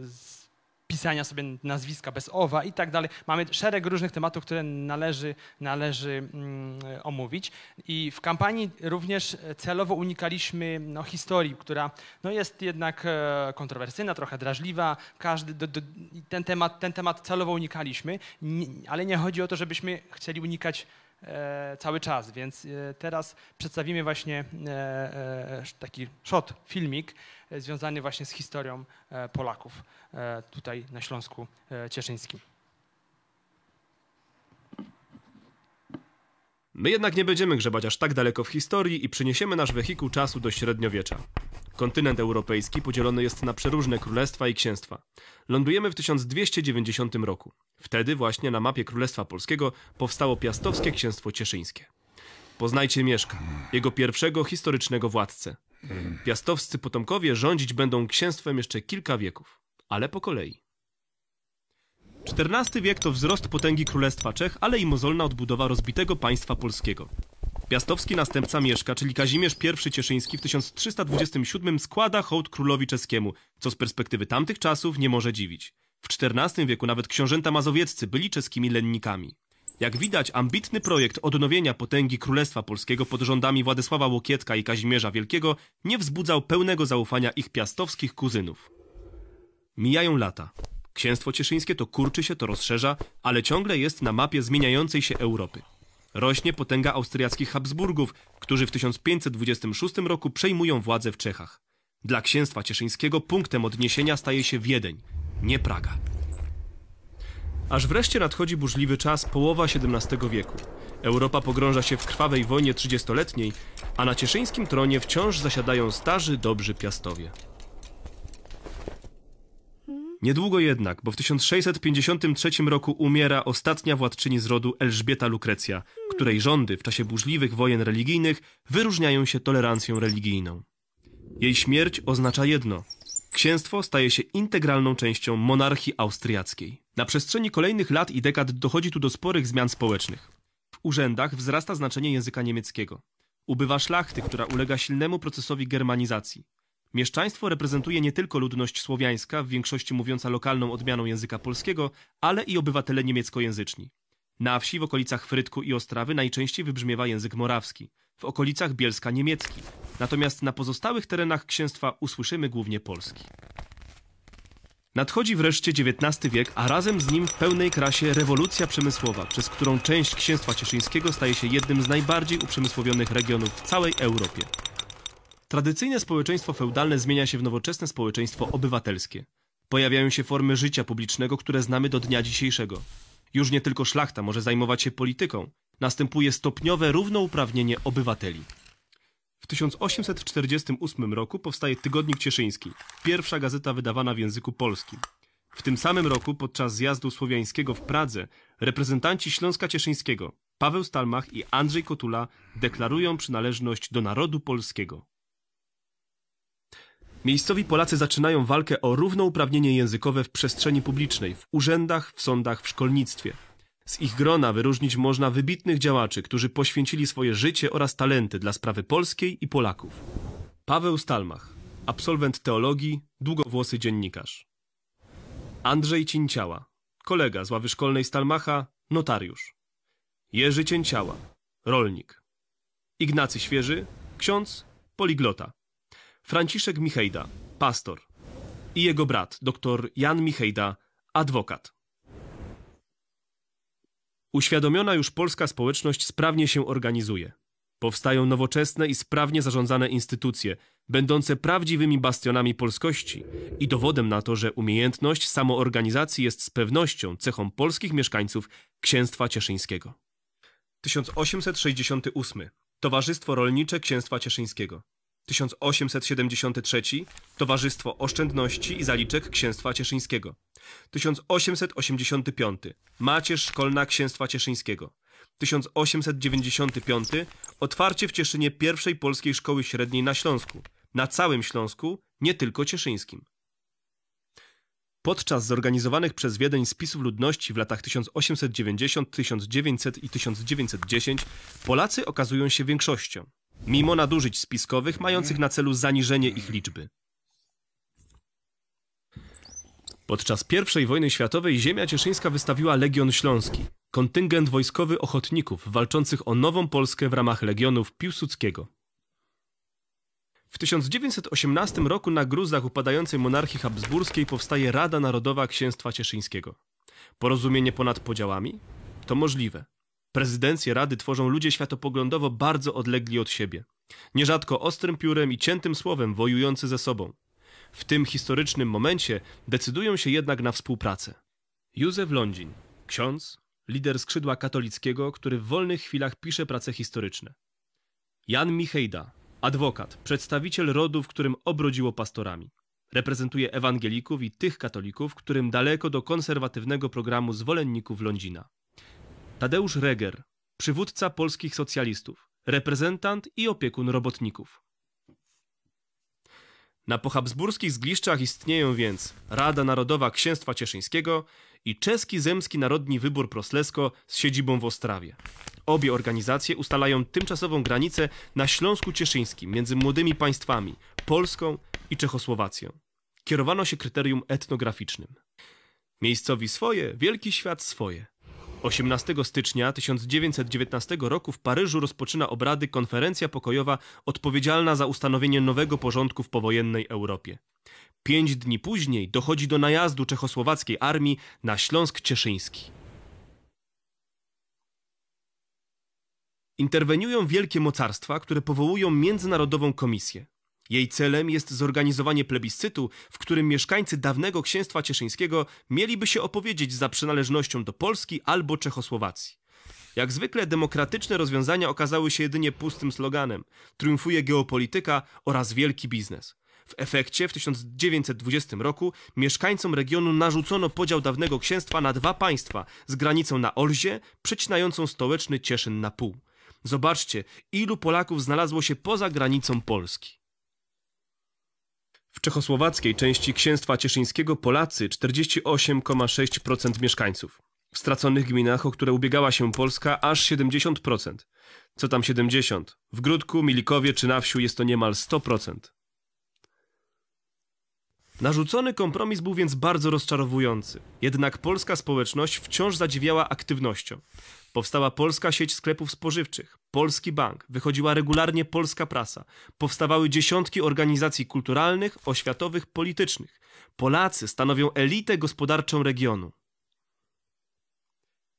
z pisania sobie nazwiska bez owa i tak dalej. Mamy szereg różnych tematów, które należy, należy mm, omówić. I w kampanii również celowo unikaliśmy no, historii, która no, jest jednak e, kontrowersyjna, trochę drażliwa. Każdy do, do, ten, temat, ten temat celowo unikaliśmy, nie, ale nie chodzi o to, żebyśmy chcieli unikać e, cały czas. Więc e, teraz przedstawimy właśnie e, e, taki shot, filmik, związany właśnie z historią Polaków tutaj na Śląsku Cieszyńskim. My jednak nie będziemy grzebać aż tak daleko w historii i przyniesiemy nasz wehikuł czasu do średniowiecza. Kontynent europejski podzielony jest na przeróżne królestwa i księstwa. Lądujemy w tysiąc dwieście dziewięćdziesiątym roku. Wtedy właśnie na mapie Królestwa Polskiego powstało Piastowskie Księstwo Cieszyńskie. Poznajcie Mieszka, jego pierwszego historycznego władcę. Piastowscy potomkowie rządzić będą księstwem jeszcze kilka wieków, ale po kolei. czternasty wiek to wzrost potęgi Królestwa Czech, ale i mozolna odbudowa rozbitego państwa polskiego. Piastowski następca Mieszka, czyli Kazimierz I Cieszyński w tysiąc trzysta dwudziestym siódmym składa hołd królowi czeskiemu, co z perspektywy tamtych czasów nie może dziwić. W czternastym wieku nawet książęta mazowieccy byli czeskimi lennikami. Jak widać, ambitny projekt odnowienia potęgi Królestwa Polskiego pod rządami Władysława Łokietka i Kazimierza Wielkiego nie wzbudzał pełnego zaufania ich piastowskich kuzynów. Mijają lata. Księstwo Cieszyńskie to kurczy się, to rozszerza, ale ciągle jest na mapie zmieniającej się Europy. Rośnie potęga austriackich Habsburgów, którzy w tysiąc pięćset dwudziestym szóstym roku przejmują władzę w Czechach. Dla Księstwa Cieszyńskiego punktem odniesienia staje się Wiedeń, nie Praga. Aż wreszcie nadchodzi burzliwy czas, połowa siedemnastego wieku. Europa pogrąża się w krwawej wojnie trzydziestoletniej, a na cieszyńskim tronie wciąż zasiadają starzy, dobrzy piastowie. Niedługo jednak, bo w tysiąc sześćset pięćdziesiątym trzecim roku umiera ostatnia władczyni z rodu Elżbieta Lukrecja, której rządy w czasie burzliwych wojen religijnych wyróżniają się tolerancją religijną. Jej śmierć oznacza jedno – księstwo staje się integralną częścią monarchii austriackiej. Na przestrzeni kolejnych lat i dekad dochodzi tu do sporych zmian społecznych. W urzędach wzrasta znaczenie języka niemieckiego. Ubywa szlachty, która ulega silnemu procesowi germanizacji. Mieszczaństwo reprezentuje nie tylko ludność słowiańska, w większości mówiąca lokalną odmianą języka polskiego, ale i obywatele niemieckojęzyczni. Na wsi w okolicach Frytku i Ostrawy najczęściej wybrzmiewa język morawski, w okolicach Bielska niemiecki, natomiast na pozostałych terenach księstwa usłyszymy głównie polski. Nadchodzi wreszcie dziewiętnasty wiek, a razem z nim w pełnej krasie rewolucja przemysłowa, przez którą część Księstwa Cieszyńskiego staje się jednym z najbardziej uprzemysłowionych regionów w całej Europie. Tradycyjne społeczeństwo feudalne zmienia się w nowoczesne społeczeństwo obywatelskie. Pojawiają się formy życia publicznego, które znamy do dnia dzisiejszego. Już nie tylko szlachta może zajmować się polityką, następuje stopniowe równouprawnienie obywateli. W tysiąc osiemset czterdziestym ósmym roku powstaje Tygodnik Cieszyński, pierwsza gazeta wydawana w języku polskim. W tym samym roku podczas zjazdu słowiańskiego w Pradze reprezentanci Śląska Cieszyńskiego Paweł Stalmach i Andrzej Kotula deklarują przynależność do narodu polskiego. Miejscowi Polacy zaczynają walkę o równouprawnienie językowe w przestrzeni publicznej, w urzędach, w sądach, w szkolnictwie. Z ich grona wyróżnić można wybitnych działaczy, którzy poświęcili swoje życie oraz talenty dla sprawy polskiej i Polaków. Paweł Stalmach, absolwent teologii, długowłosy dziennikarz. Andrzej Cięciała, kolega z ławy szkolnej Stalmacha, notariusz. Jerzy Cięciała, rolnik. Ignacy Świeży, ksiądz, poliglota. Franciszek Michejda, pastor. I jego brat, doktor Jan Michejda, adwokat. Uświadomiona już polska społeczność sprawnie się organizuje. Powstają nowoczesne i sprawnie zarządzane instytucje, będące prawdziwymi bastionami polskości i dowodem na to, że umiejętność samoorganizacji jest z pewnością cechą polskich mieszkańców Księstwa Cieszyńskiego. tysiąc osiemset sześćdziesiąty ósmy. Towarzystwo Rolnicze Księstwa Cieszyńskiego. tysiąc osiemset siedemdziesiąty trzeci. Towarzystwo Oszczędności i Zaliczek Księstwa Cieszyńskiego. tysiąc osiemset osiemdziesiąty piąty. Macierz Szkolna Księstwa Cieszyńskiego. tysiąc osiemset dziewięćdziesiąty piąty. Otwarcie w Cieszynie pierwszej polskiej szkoły średniej na Śląsku. Na całym Śląsku, nie tylko cieszyńskim. Podczas zorganizowanych przez Wiedeń spisów ludności w latach tysiąc osiemset dziewięćdziesiątym, tysiąc dziewięćsetnym i tysiąc dziewięćset dziesiątym Polacy okazują się większością, mimo nadużyć spiskowych mających na celu zaniżenie ich liczby. Podczas pierwszej wojny światowej ziemia cieszyńska wystawiła Legion Śląski, kontyngent wojskowy ochotników walczących o nową Polskę w ramach Legionów Piłsudskiego. W tysiąc dziewięćset osiemnastym roku na gruzach upadającej monarchii habsburskiej powstaje Rada Narodowa Księstwa Cieszyńskiego. Porozumienie ponad podziałami? To możliwe. Prezydencję Rady tworzą ludzie światopoglądowo bardzo odlegli od siebie, nierzadko ostrym piórem i ciętym słowem wojujący ze sobą. W tym historycznym momencie decydują się jednak na współpracę. Józef Lądzin, ksiądz, lider skrzydła katolickiego, który w wolnych chwilach pisze prace historyczne. Jan Michejda, adwokat, przedstawiciel rodu, w którym obrodziło pastorami. Reprezentuje ewangelików i tych katolików, którym daleko do konserwatywnego programu zwolenników Lądzina. Tadeusz Reger, przywódca polskich socjalistów, reprezentant i opiekun robotników. Na pohabsburskich zgliszczach istnieją więc Rada Narodowa Księstwa Cieszyńskiego i Czeski Zemski Narodni Wybór Proslesko z siedzibą w Ostrawie. Obie organizacje ustalają tymczasową granicę na Śląsku Cieszyńskim między młodymi państwami, Polską i Czechosłowacją. Kierowano się kryterium etnograficznym. Miejscowi swoje, wielki świat swoje. osiemnastego stycznia tysiąc dziewięćset dziewiętnastego roku w Paryżu rozpoczyna obrady konferencja pokojowa odpowiedzialna za ustanowienie nowego porządku w powojennej Europie. Pięć dni później dochodzi do najazdu czechosłowackiej armii na Śląsk Cieszyński. Interweniują wielkie mocarstwa, które powołują międzynarodową komisję. Jej celem jest zorganizowanie plebiscytu, w którym mieszkańcy dawnego Księstwa Cieszyńskiego mieliby się opowiedzieć za przynależnością do Polski albo Czechosłowacji. Jak zwykle demokratyczne rozwiązania okazały się jedynie pustym sloganem. Triumfuje geopolityka oraz wielki biznes. W efekcie w tysiąc dziewięćset dwudziestym roku mieszkańcom regionu narzucono podział dawnego księstwa na dwa państwa z granicą na Olzie, przecinającą stołeczny Cieszyn na pół. Zobaczcie, ilu Polaków znalazło się poza granicą Polski. W czechosłowackiej części Księstwa Cieszyńskiego Polacy czterdzieści osiem przecinek sześć procent mieszkańców. W straconych gminach, o które ubiegała się Polska, aż siedemdziesiąt procent. Co tam siedemdziesiąt procent? W Gródku, Milikowie czy na wsiu jest to niemal sto procent. Narzucony kompromis był więc bardzo rozczarowujący. Jednak polska społeczność wciąż zadziwiała aktywnością. Powstała polska sieć sklepów spożywczych, Polski Bank, wychodziła regularnie polska prasa, powstawały dziesiątki organizacji kulturalnych, oświatowych, politycznych. Polacy stanowią elitę gospodarczą regionu.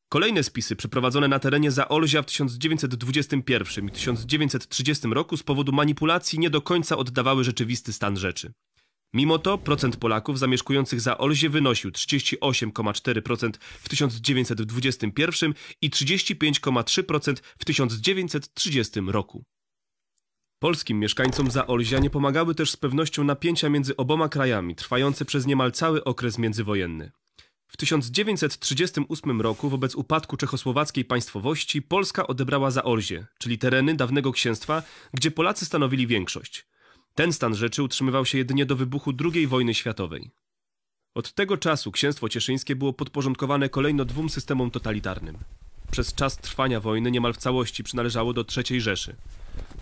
Kolejne spisy przeprowadzone na terenie Zaolzia w tysiąc dziewięćset dwudziestym pierwszym i tysiąc dziewięćset trzydziestym roku z powodu manipulacji nie do końca oddawały rzeczywisty stan rzeczy. Mimo to procent Polaków zamieszkujących Zaolzie wynosił trzydzieści osiem przecinek cztery procent w tysiąc dziewięćset dwudziestym pierwszym i trzydzieści pięć przecinek trzy procent w tysiąc dziewięćset trzydziestym roku. Polskim mieszkańcom Zaolzia nie pomagały też z pewnością napięcia między oboma krajami, trwające przez niemal cały okres międzywojenny. W tysiąc dziewięćset trzydziestym ósmym roku wobec upadku czechosłowackiej państwowości Polska odebrała Zaolzie, czyli tereny dawnego księstwa, gdzie Polacy stanowili większość. Ten stan rzeczy utrzymywał się jedynie do wybuchu drugiej wojny światowej. Od tego czasu Księstwo Cieszyńskie było podporządkowane kolejno dwóm systemom totalitarnym. Przez czas trwania wojny niemal w całości przynależało do trzeciej Rzeszy.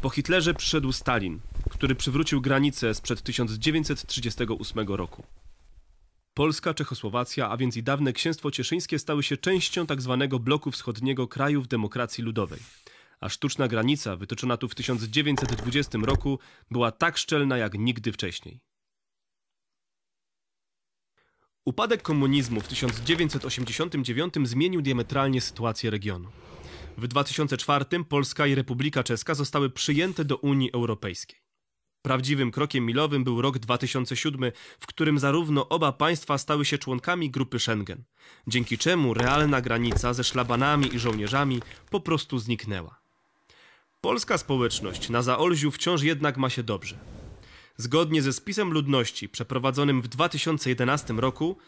Po Hitlerze przyszedł Stalin, który przywrócił granicę sprzed tysiąc dziewięćset trzydziestego ósmego roku. Polska, Czechosłowacja, a więc i dawne Księstwo Cieszyńskie stały się częścią tzw. bloku wschodniego krajów demokracji ludowej. A sztuczna granica, wytoczona tu w tysiąc dziewięćset dwudziestym roku, była tak szczelna jak nigdy wcześniej. Upadek komunizmu w tysiąc dziewięćset osiemdziesiątym dziewiątym zmienił diametralnie sytuację regionu. W dwa tysiące czwartym Polska i Republika Czeska zostały przyjęte do Unii Europejskiej. Prawdziwym krokiem milowym był rok dwa tysiące siódmy, w którym zarówno oba państwa stały się członkami grupy Schengen, dzięki czemu realna granica ze szlabanami i żołnierzami po prostu zniknęła. Polska społeczność na Zaolziu wciąż jednak ma się dobrze. Zgodnie ze spisem ludności przeprowadzonym w dwa tysiące jedenastym roku,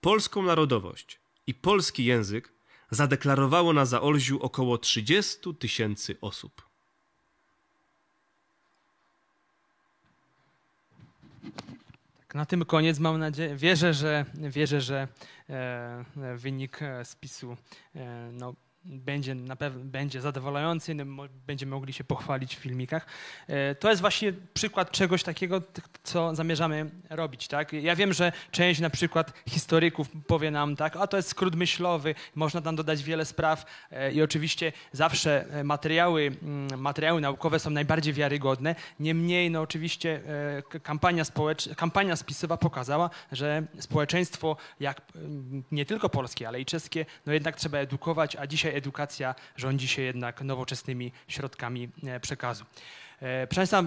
polską narodowość i polski język zadeklarowało na Zaolziu około trzydziestu tysięcy osób. Na tym koniec, mam nadzieję, wierzę, że, wierzę, że e, wynik spisu e, no, będzie, na pewno, będzie zadowalający, będziemy mogli się pochwalić w filmikach. E, to jest właśnie przykład czegoś takiego, co zamierzamy robić. Tak? Ja wiem, że część na przykład historyków powie nam, tak, a to jest skrót myślowy, można tam dodać wiele spraw e, i oczywiście zawsze materiały, materiały naukowe są najbardziej wiarygodne. Niemniej, no oczywiście e, kampania, społecz... kampania spisowa pokazała, że społeczeństwo, jak nie tylko polskie, ale i czeskie, no jednak trzeba edukować, a dzisiaj edukacja rządzi się jednak nowoczesnymi środkami przekazu. Proszę Państwa,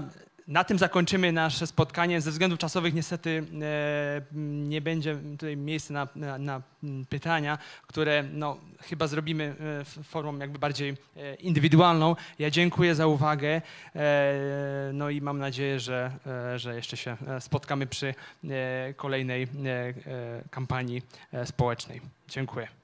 na tym zakończymy nasze spotkanie. Ze względów czasowych niestety nie będzie tutaj miejsca na, na, na pytania, które no, chyba zrobimy formą jakby bardziej indywidualną. Ja dziękuję za uwagę, no i mam nadzieję, że, że jeszcze się spotkamy przy kolejnej kampanii społecznej. Dziękuję.